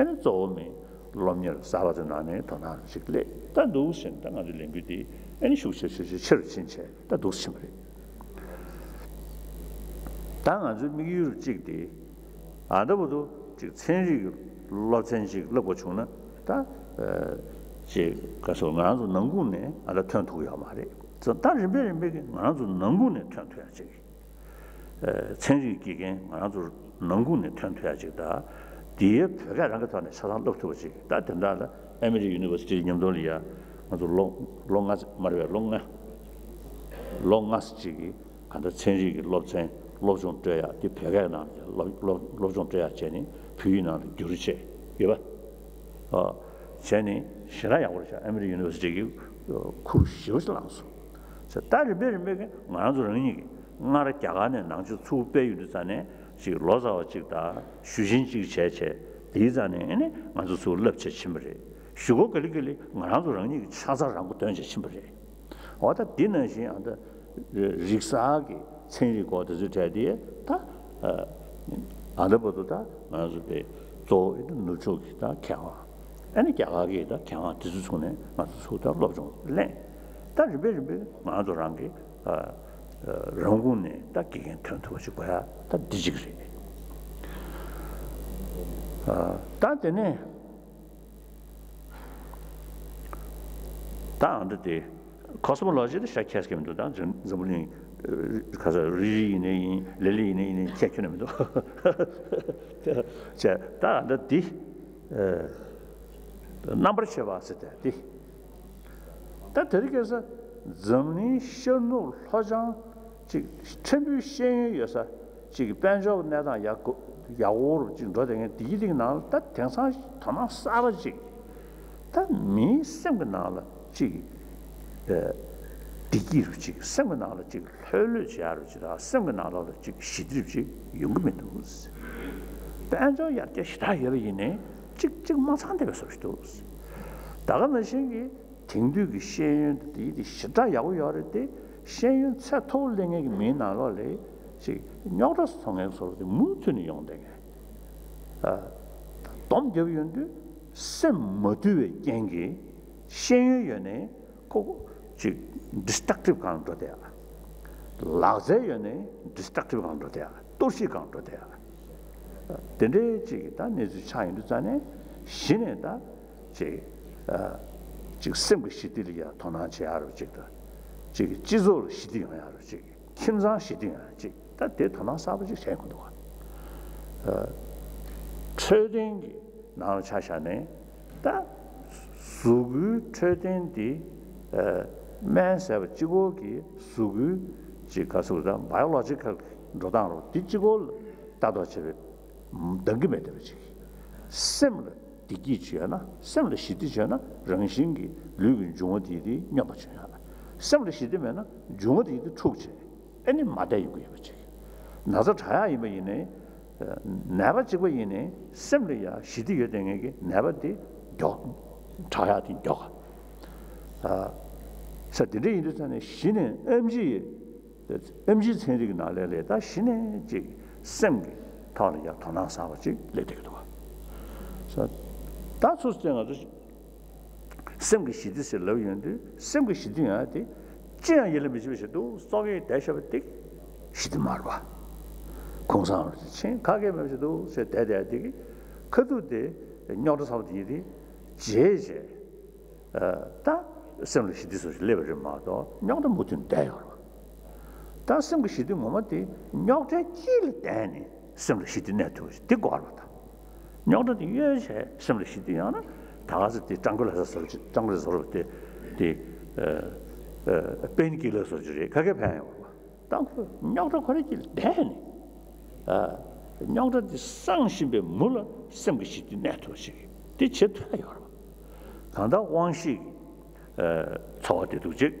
에는 조미 롬녀 사바드나네 토나로 식레 단도 신당 아들 랭귀디 에니 쇼셔셔 체로 신체 다 도스심을 당아주 미유를 찍디 아더보도 즉 천식 로천식 로고충나 다 가서 나도 능군에 알아 턴투야 말이 저 다른 매매 나도 능군에 턴투야지 천식기게 나도 능군에 턴투야지다 뒤에 별아란 거 전에 사상도지 다 된다 에머리 유니버시티 님돌이야 아주 롱 롱아스 말이야 롱아 롱아스지 간다 천식이 로천 로존 돼야 이 배가 나 로존 돼야 제니 부인아 규르체 예봐 어 제니 신라야 오르자 에머리 유니버시티 쿠시오스 라우스 저 다르베르 메게 만조는 이게 나라 자간에 남주 수배 유르자네 지 로자와 지다 슈진지 제체 이자네 만조 수럽체 침을 슈고 걸리걸리 만조는 이게 사사랑 거 던지 침을 어다 디는시 안다 직사하기 생리고 어디서 자리에 다 아들보다 나중에 또 누적이다 경화 아니 경화기다 경화 뒤수촌에 맞서다 로종 래 다시 베르베 마도랑 게 롱군에 딱 기간 턴터지 거야 다 뒤지그리 아 다때네 다한테 코스모로지도 시작했으면 된다 전부는 가서 리네 렐리네 체크는도 자 다다디 어 넘버 칠십칠 디 다들께서 점니 쇼노 허장 지 챔비 셴여서 지 반조 내다 야고 야오르 진도에 디딩 나다 당사 타마 싸버지 다 미생은 나라 지 디기르지 세미나르지 헐르지아르지다 세미나르지 시드르지 용금에도스 단저 약게 시다여리네 찍찍 마찬데서스도스 다가면신기 땡두기 시엔 디디 시다 야고여르데 시엔 차톨링에 미나로레 시 녀더스 통해서도 무튼이 용되게 아 덤겨윤데 셈모드의 경기 시엔연에 고 destructive counter there. Lazayone, destructive counter there. Toshi counter there. The day Chigita is China, Shineda, Chik simba shidili ya tonan chi aru chikda. Chik jizol shidili ya aru chik. Kimzan shidili ya chik. Ta de tonan sabu chik shen kunduwa. Trading nana chashane ta sugu trading di man sabu chigo ki sugu chikasuda biological rodanro di chigo tado chibi dangi medebi chiki. Similar Digi Chiana, similar Shidichana, Rangshingi, Lugan Jodi, Yamachana. Similar Shidimana, Jodi the Truche, any Mada Yuguchi. Nazataya Imayine, Navachiwayine, Simlia, Shidi Yudenge, Navati, Dog, Tayati Dog. Saturday, Shine, M G, that's M G's Henrik Naleta, Shine, Jig, Simli, Tonya, Tonasavachi, Letikua. So that's what's the other. Some shit is a low unit, some shitting at it, China Yellow do, Soviet dash of a tick, Shitmarva. Consound Chin, Kage Mishado, said Daddy Digi, Kadu de, and Notice of Didi, Jeje. That some shit is a lever in Mado, not a mutin dare. That some shitting Momati, not a kill Danny, some shitting networks, the Gorda. Not the years, some of the Shidiana, Taz, the Tangle of the painkiller surgery, Kagapan, not a correct Danny. Not that the sun should be Muller, some she did not see. Did she try her? And that one she taught it to Jig,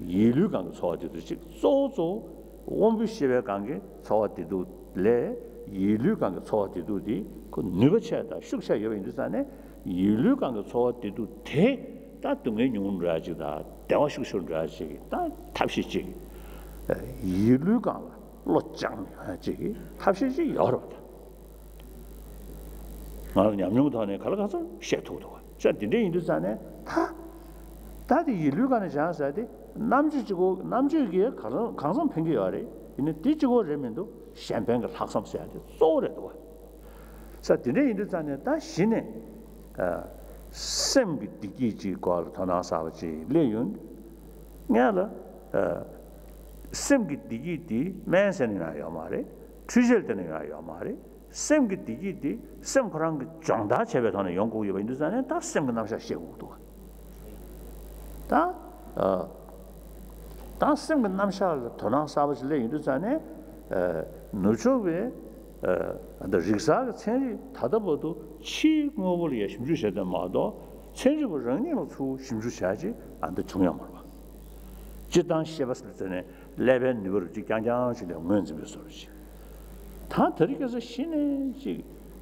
you look on the taught it to Jig, so so, one be shiver gangi, taught it to lay. You look on the thought to do the good never chat. I should say you understand. You look on the thought to do take that to me, you unrage that. There was you should rage that tapshi. You look on lot jam, tapshi, you're not. I'm not on a Kalakasa, Shatudo. Shut the day into Sane. That you look on a chance at it. Namji go, Namji gear, Kansan Pengiari, in a teachable remendo. Champagne Haksam said, so that one. So today in the Tanya, that shine, Sembi Digichi called Tonasavachi, Leon, Nala, Sembi Digiti, Manson in Ayamare, Trizelton in Ayamare, Sembi Digiti, Semprang John Dachevet on a young boy in the Tanya, that's Semnasha Shevutu. That Semnasha Tonasavach lay in the Tanya. Nuchowe, the zigzag change, Tadabodo, Chi Mobulia, Shimjusha, the Mado, change of running of two Shimjushaji and the Chungamara. Jitan Shevas Litene, Levin, Nurjikanjan, the Moons of Research. Tantarik as a shine,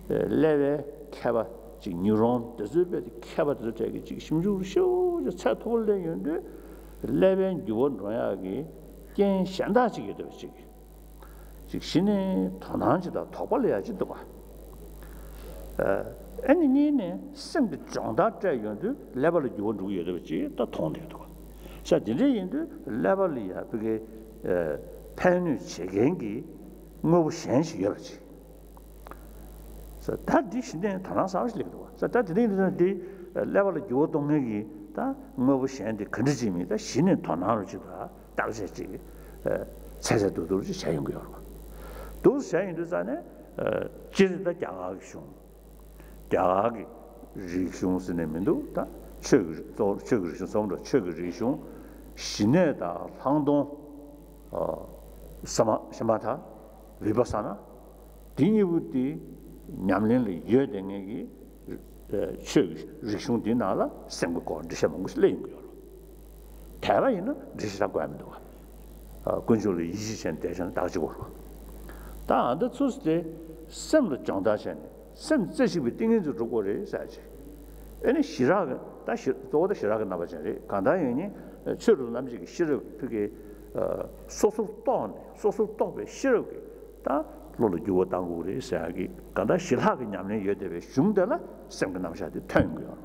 Leve, Kava, Neuron, the Zubet, Kava to the Tagaji, Shimjusho, the Satul, the Levin, you won't Rayagi, Gain Shandaji, the Chig. Shine, Tonanjida, Topolajid. Any name, simply John that dragon, level you won't do it, the Tonito. Saturday into Levelia, Pugay, Penu Chegengi, no change Yerchi. So that dish name, Tonasas Lido. So that didn't the level of Yodomegi, that no change the Kandijimi, the Shine Tonanjida, that was a Cesar to do the same girl. Those saying this are just the Yagshun. Yag Rishun's name in Duta, Chugrish on the Chugrishun, Shineda, Handon, Samata, Vibassana, Dinibuti, Namlin, Yerdingi, Chug, Rishun Dinala, Semukor, the Shamus Lame girl. Terra in this is a grandeur. Gunjuli easy sensation, Dajor. Down the Tuesday, some John Dashan, some Zeshi with things to the world, such. Any Shirag, that should all the Shirag Navajari, Kandayani, children Namjik, Shiruk, Puggy, Sosu Ton, Sosu Tobe, Shiruk, that Lulu Juotanguri, Sagi, Kanda Shirag Namni Yede Shundala, Sanganamsha, the Tango.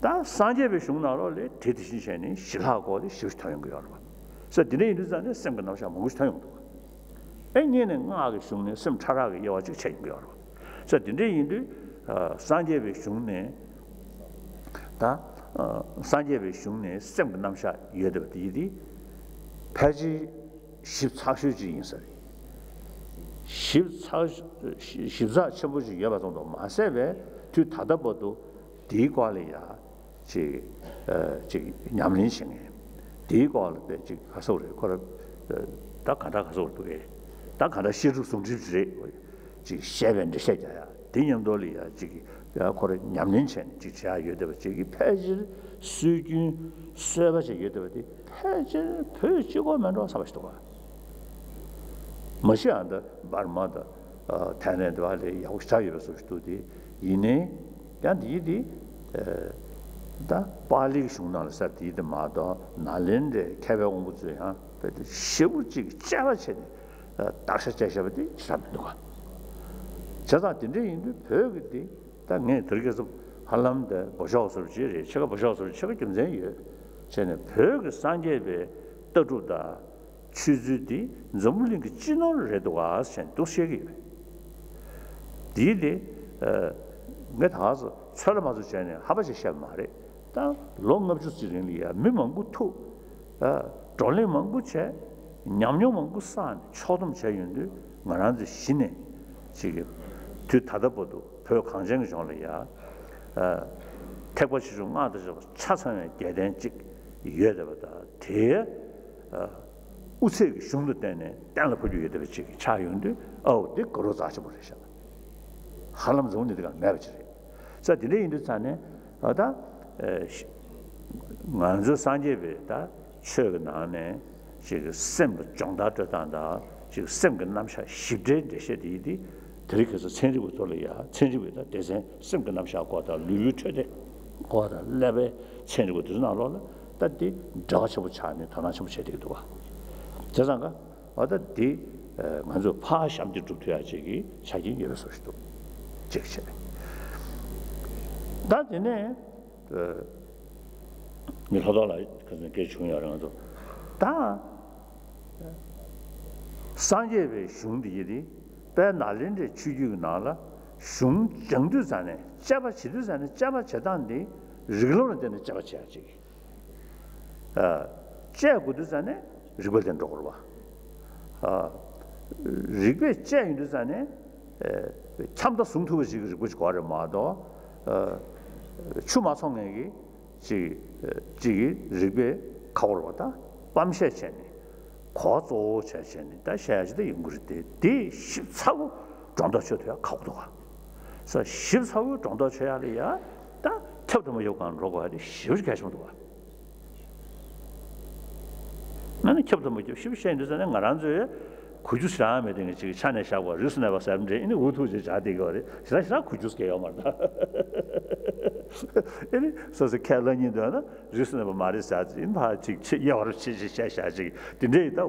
That Sanjay Shunaroli, Titishin, Shirago, Shustango. So today is the same kind of thing. And then I assume some Taragi or Changor. So today, Sanjay Shune, 다 산제베 슝네 셈 남샤 예데디디 페이지 십사 페이지 인사리 십사 십사 첨부지 예바 정도 마세베 뒤 닫아봐도 디관리야 제 저기 냠린싱에 디관리에 지 가서래 거라 다 가다 가서 그래 다 가다 시주 송지지래 지 세븐데 세자야 디념돌이야 지기 야 거래 냠린챤 지자 여대버 지기 페이지 수균 세바지 여대버디 페이지 페이지고 만어 사바시도가 마시안다 바르마다 타네드와레 야우스타이로서 스튜디 이네 간디디 다 발리 중앙에서 디마다 날랜데 개배공부지야 베드 시부지 짜라체 딱서째셔버디 참도가 자다든지 인도 벽이디 딱네 들게서 할람데 보셔서지 제가 보셔서지 제가 김제예 전에 벽 산제베 떠주다 취주디 좀린 그 진원을 해도 와서 도시에게 디디 내다서 서로 맞을 전에 하버지 시험 말에 딱 롱업주스링이야 미망구토 아 돌레망구체 냠냠망구산 초돔 제윤들 말한지 신에 지금 뒤 닫아봐도 별 강쟁이 정리야 아 태고시 중 아들저 차선에 대된직 이해되다 대 우세기 중도 때문에 땅을 보여야 되지 차윤들 어 데거로서 아시 버리셔 하람 좋은 데가 매버지 자 딜레 인도산에 아다 만주 산제베다 최근에 지금 셈 정다다다 지금 셈그 남샤 십대 대세디디 드리께서 천리고 돌려야 천리고다 대세 셈그 남샤 과다 류유체데 과다 레베 천리고 들나로라 따디 저셔부 차네 더나셔부 체리도가 저상가 어디 만주 파샴디 죽어야지 자기 예배소시도 직체 다네 그 밀하다라 그게 꽤 중요하라도 다 산제베 슝디디 배날린데 취규 나라 슝 정도산에 짜바치도산에 짜바체단데 르글로는데 짜바치야지 아 짜고도산에 르글된 거로 봐아 르글 짜인도산에 참다 숨투버지고 고치고를 마도 추마성에게 지 지기 리베 가오르다 밤새체니 고조체체니 다시아지도 연구시대 디 십사구 정도쳐야 가오도가 그래서 십사구 정도쳐야리야 다 처음부터 요건 로고하지 쉽게 계시면 도와 나는 처음부터 뭐 쉽게 인도전에 나란주에 구주스라 매딩이 지금 차내샤고 르스나 바사람데 이니 우투지 자디거리 시라시라 구주스게요 말다 에니 소스 캘런이도나 르스나 바마리사지 인바지 여러 치지샤샤지 근데다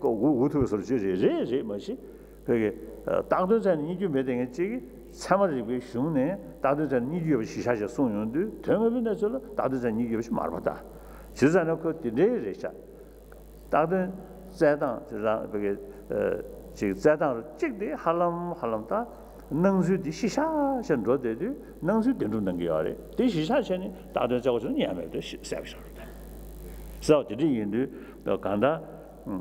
그 우투스를 지지지 뭐시 그게 당도전 이주 매딩이 지금 삼월이고 슝네 당도전 이주의 시샤샤 송윤도 정업인에서 당도전 이주의 말보다 지자는 그 데레샤 당도 자당 지라 그게 즉 자당을 찍대 할람 할람다 능수디 시샤 전로데디 능수 된다는 게 아래 이 시샤천이 다들 저거는 야매도 세비서다. 그래서 이제 너 간다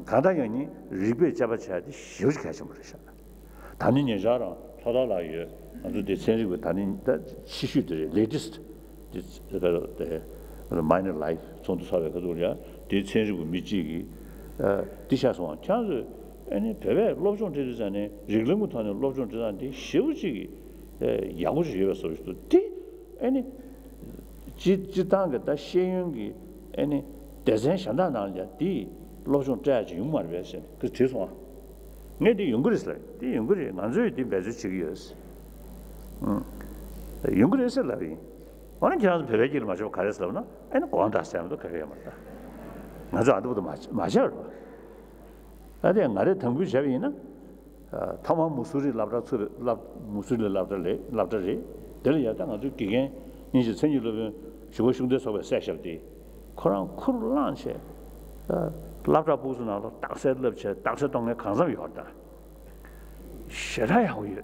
간다연이 리베 잡아야지 쉽게 하지 못했어. 단인 여자라 찾아라요. 아주 대체리고 단인다 시슈들이 레지스트 그 마이너 라이프 정도 사회가 돌이야. 대체리고 미지기 디샤송 찬스 아니 배배 롭존 되잖아요. 지금 못하는 롭존 되는데 쉬우지 야구지에서 소리도 디 아니 지지당가 다 신용이 아니 대전 상담하는데 디 롭존 짜지 유머베스 그 죄송아. 내디 연구했어요. 디 연구에 만족이 디 배지 지기였어. 음. 연구했어요. 어느 지나서 배배기를 마시고 가렸어나? 아니 고안다스야도 그래야 말다. 맞아 아도도 맞아. 맞아. 아데 나래 당부 잡이나 타만 무수리 라브라스 라 무수리 라브라레 라브라레 들이야 당 아주 기계 인지 천일로 십오 층대 서버 세셔디 코랑 쿨란셰 라브라부스나로 딱세럽체 딱세동에 강점이 왔다 셔라야 오이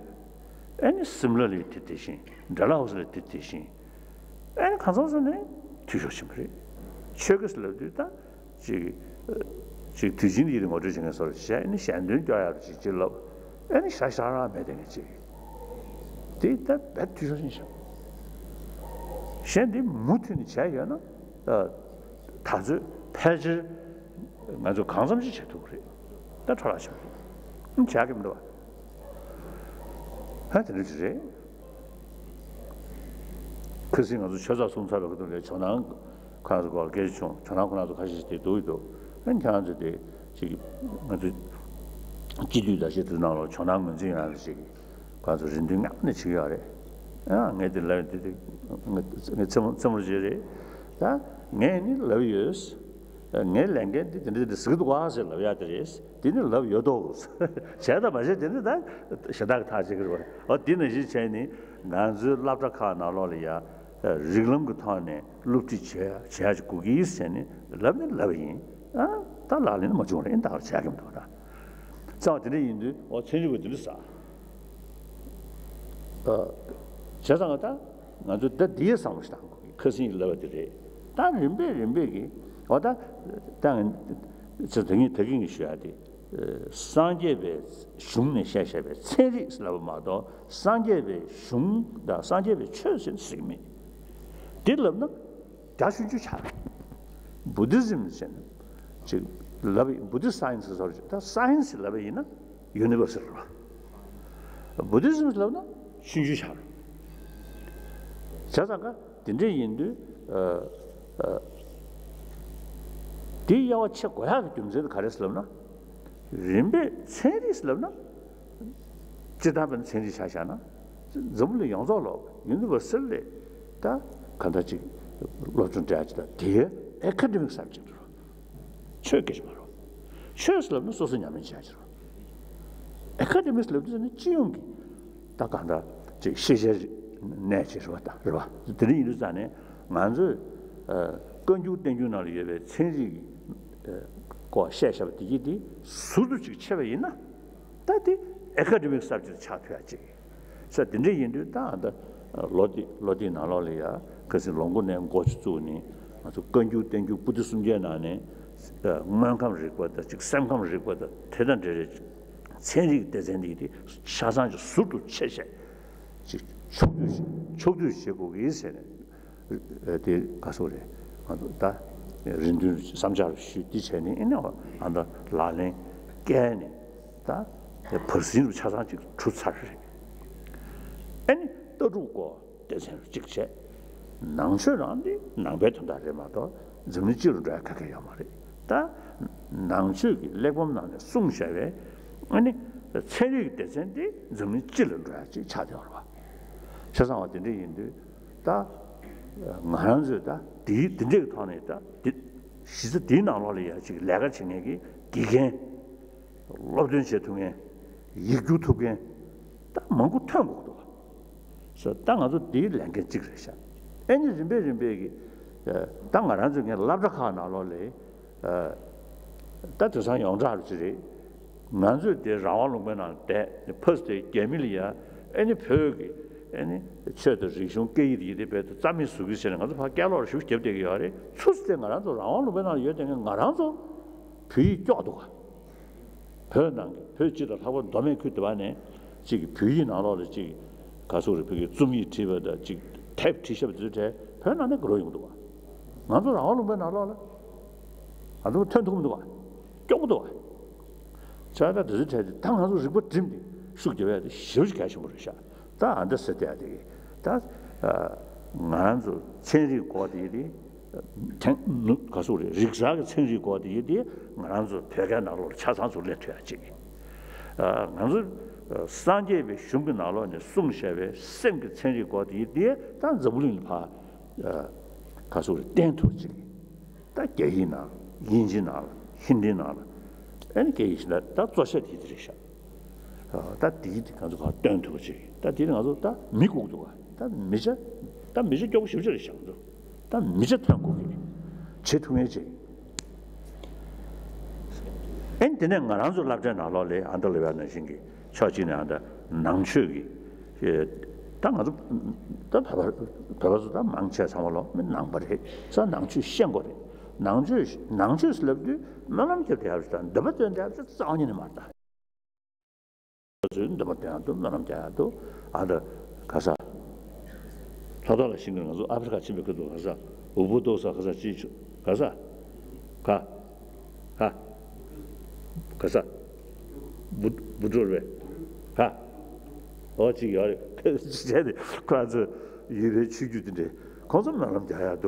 any similarity teaching 달라우스 teaching 에 가서서네 뒤조심을 최고슬럽다 지 지진 이런 거를 중에서 시에는 시안들 줘야 지질러 아니 사사라 매대지 데이터 배 뒤조심 셴디 무튼이 차이야나 다즈 패즈 맞아 강점지 제도 그래 다 잘하셔 음 자기 물어 하여튼 이제 그래서 아주 저자손사로 그들 전화 가지고 계시죠. 전화고 나도 가실 때 도이도 괜찮은데 저기 아주 기도다 시도나로 전화 문제는 아니지. 가서 진행 안에 지겨래. 아, 내들한테 내 점점으로 다 내니 러브유스 내 랭게드 근데 스그도 와서 야드레스 디니 러브 요도스 제가 맞아 되는데 시작 다시 그러고 어 디니 제니 난즈 랍다카 나로리아 Riglam Gutane, Lupti Chair, Chaj Kugi, Senni, Lovely Loving, ah, Talalin Major in our Chagam Dora. Saturday in the or change with Lusa Chazangata, not the dear Samstang, cursing lover today. Tan Rimbeg and Beggy, or that Tan taking Shadi, Sanjebe, Shun Shashabe, Seri Slavamado, Sanjebe, Shun, the Sanjebe Church and Sigmi. Dillam, that's what you have. Buddhism, Buddhist sciences are science, universal. Buddhism is love, Shinjushar. Chazaka, Dindri Hindu, Diawa Chekoya, Jumzil Kareslavna, Rimbe, Seris Lavna, Chitavan Sendi Shashana, Zumli Yanzolo, universally. Kantachi Lotun Tajda, dear academic subject. Turkish Maro. Church love no Sosinamin Chachro. Academics love in a chiungi. Takanda, Chish Natchez, what the three Lusane, Manzu, Gunju Tenjunari, Chinzi, Koshesh of Tigi, Suduchi Chevina, that the academic subject Chakrachi. So the Indian do that. Lodi Lodi Nalolia, Casin Longon and Gostuni, as a conju, thank you, Buddhism Janane, Mancam recorder, Samcam recorder, Tenant, Sandy Descended, Shazan Sutu Cheshire, Chodu Shego is the Casole, and that Rindu Samjar Shuticheni, and all under Lane, Gani, that the pursuit of Shazan Chutsari. And the so 당아도 디 랭귀지 그래서 애니 준비 준비기 당아란 중에 랍다카 나로레 어 따뜻한 영자르지 만주 데 라와롱베나 데 퍼스트 게밀리아 애니 벽이 애니 쳐도 지금 게이디데 베트 잠이 수기시는 가서 밖에로 쉽게 되게 하래 추스데가라도 라와롱베나 여대는 나라도 비 쪼도가 변한 게 표지를 하고 너무 그때 안에 지금 비이 나로지 가서를 비게 좀이 티버다 즉 탭티셔도 돼. 편안해 그러용도 와. 나도 나오면 나와라. 아주 천둥도 와. 쪼고도 와. 자다 들으지 당하고 싶어 짐디. 숙제해야 돼. 쉬게 하시고 그러셔. 다 앉았을 때야 돼. 다 만주 체리 고디리 가서를 직사가 체리 고디리 만주 벽에 나로 차산소 내줘야지. 아 만주 Sanjay Shungan alone, Sumshave, Sink Change got the idea, that's the woolen part Kasur Dentuchi. That Gayina, Yinjinal, Hindinal, and Gayish that that was a hydration. That did as well Dentuchi. That didn't also that Mikudua, that Misha, that Misha Joshurishan, that Misha Tanguki, Chetumeji. And then Aranzo Labjan Alole and the Levan Shingi. Church in under Nangshugi, 당아주 다다 다가서다 망쳐 상월로 낭벌해 저 낭주 시행거래 낭주 낭주슬럽도 만남게 되었다 더버던데 아주 싸우니는 말다 저도 더버던데 만남자도 아다 가서 다다를 신경나서 아프리카 집에 그도 가서 우부도서 가서 지 가서 가가 가서 부 부조르 가 어찌 열 제대 그래서 일에 취주들이 거기서 말람자야도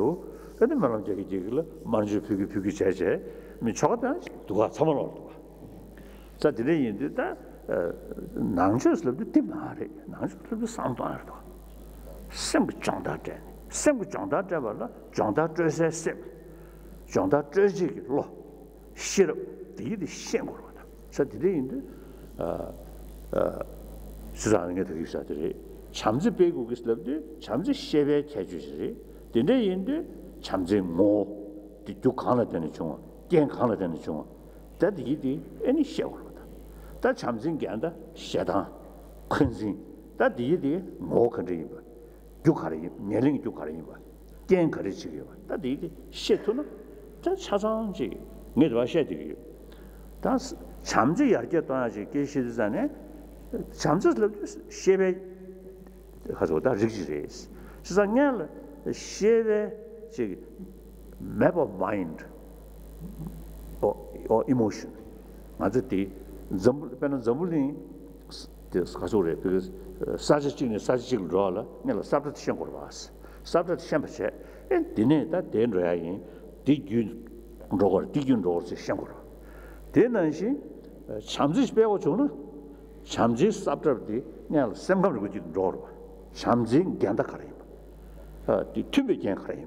근데 말람자기 지글라 만주 피기 피기 제제 미 저거다 누가 참을 얻고 자 드레인데다 낭주슬럽도 팀아래 낭주슬럽도 상도아르도 생부 정다제 생부 정다제 발라 정다제세 정다제지로 싫어 되게 생고로다 자 드레인데 아아 수상한 게 되게 사들이 잠재 배우고 있을랍디 잠재 셰베 해주시리 근데 인데 잠재 뭐 뒤쪽 하나 되는 중어 땡 하나 되는 중어 다디디 애니 셰고다 다 잠진 게 안다 셰다 큰지 다디디 뭐 그리 죽하리 내린 죽하리 땡 가르치려 다디디 셰토는 다 찾아온지 내가 셰들이 다 잠재 약게 떠나지 계시잖아요 잠수를 쉐베 가져다 리지레스 세상에 쉐베 제 map of mind or emotion 맞지 점불 빼는 점불이 가져오래 because 사지치는 사지치를 돌아 내가 substitution 걸어 봤어 substitution 해 되네 다 된라이 디균 로거 디균 로서 생거라 되는지 잠수 빼고 저는 잠지 쌉잡디 내가 생각을 가지고 돌아 잠지 간다 가래요 아 뒤튜브 간 가래요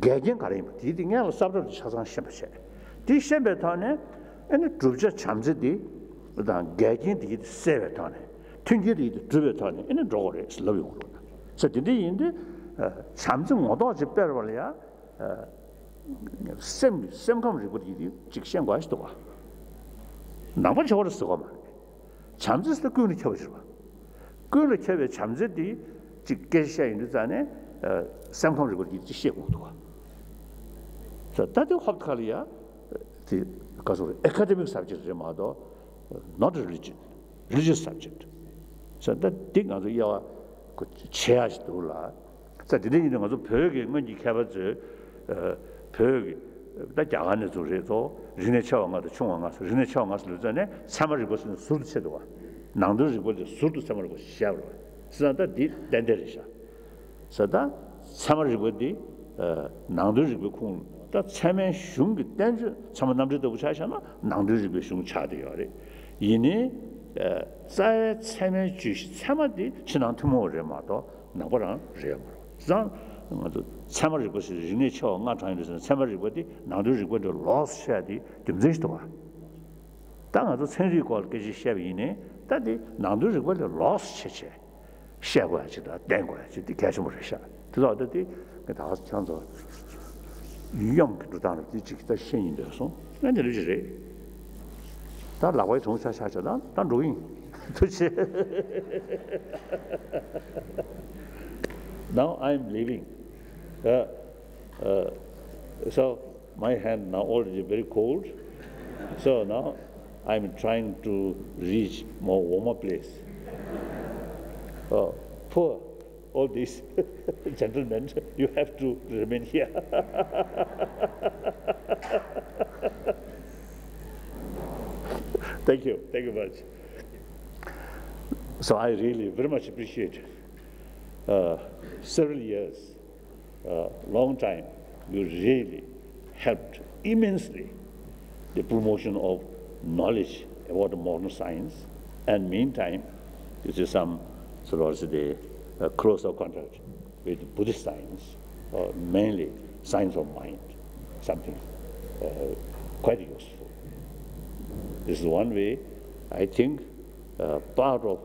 개견 가래요 뒤디 내가 쌉잡디 찾아 셔버셔 뒤셔베 타네 에네 두저 잠지디 그다음 개견디 세베 타네 튕기디 두베 타네 에네 돌아 슬로우로 저뒤디 인데 잠지 못 얻어 집별 벌이야 셈 생각을 가지고 뒤디 직생 과시도 봐 나만 저거를 쓰고 봐 잠재스럽 꾸는 켜버려. 꾸는 켜에 잠재디 직계시야 있는 자네 상품을 걸기 시행고도와. 자, 다들 합칼이야. 그 가서 academic subject에 마도 not religion. religious subject. 자, 다 띵아서 야 그 체하지도 몰라. 자, 드리는 거서 벽에 뭔지 켜버지. 어, 벽에 다 야간에 조래서 르네 차왕가도 충왕가서 르네 차왕가서 전에 삼월 것은 술체도 와 낭도지 걸 술도 삼월 것 시작으로 쓰나다 덴데리샤 사다 삼월 것이 낭도지 그다 체면 슝기 덴지 참만 남자도 부차샤마 낭도지 그슝 차대요래 이니 자 체면 주시 참아디 지난 토모를 마도 나보랑 제어로 자 참을 읽고 있으니 처음과 다니는 참을 읽고디 나도 읽고도 로스 샤디 김제스도와 당아도 천리고 같이 샤비네 다디 나도 읽고도 로스 샤체 샤고야지다 땡고야지 계속 모르샤 그러더니 그다 찬도 용도 다는 지기다 신인데서 내가 이제 다 라고에 동사 샤잖아 난 로잉 도대체 Now I'm leaving. Uh, uh, so my hand now already very cold. So now I'm trying to reach more warmer place. Oh, poor all these gentlemen, you have to remain here. Thank you, thank you much. So I really very much appreciate uh, several years. Uh, long time, you really helped immensely the promotion of knowledge about modern science. And meantime, this is some sort of the uh, closer contact with Buddhist science, uh, mainly science of mind, something uh, quite useful. This is one way, I think, uh, part of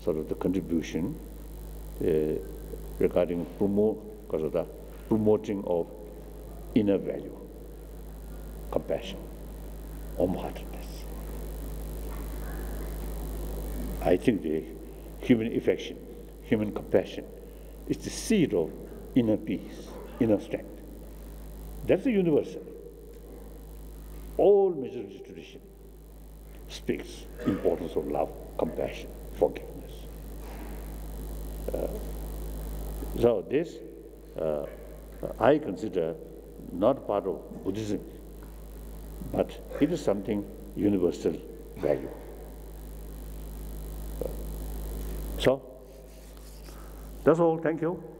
sort of the contribution uh, regarding promote. Because of the promoting of inner value, compassion, warm-heartedness. I think the human affection, human compassion. It's the seed of inner peace, inner strength. That's the universal. All materialist tradition speaks importance of love, compassion, forgiveness. Uh, so this, uh, I consider not part of Buddhism, but it is something universal value. So, that's all. Thank you.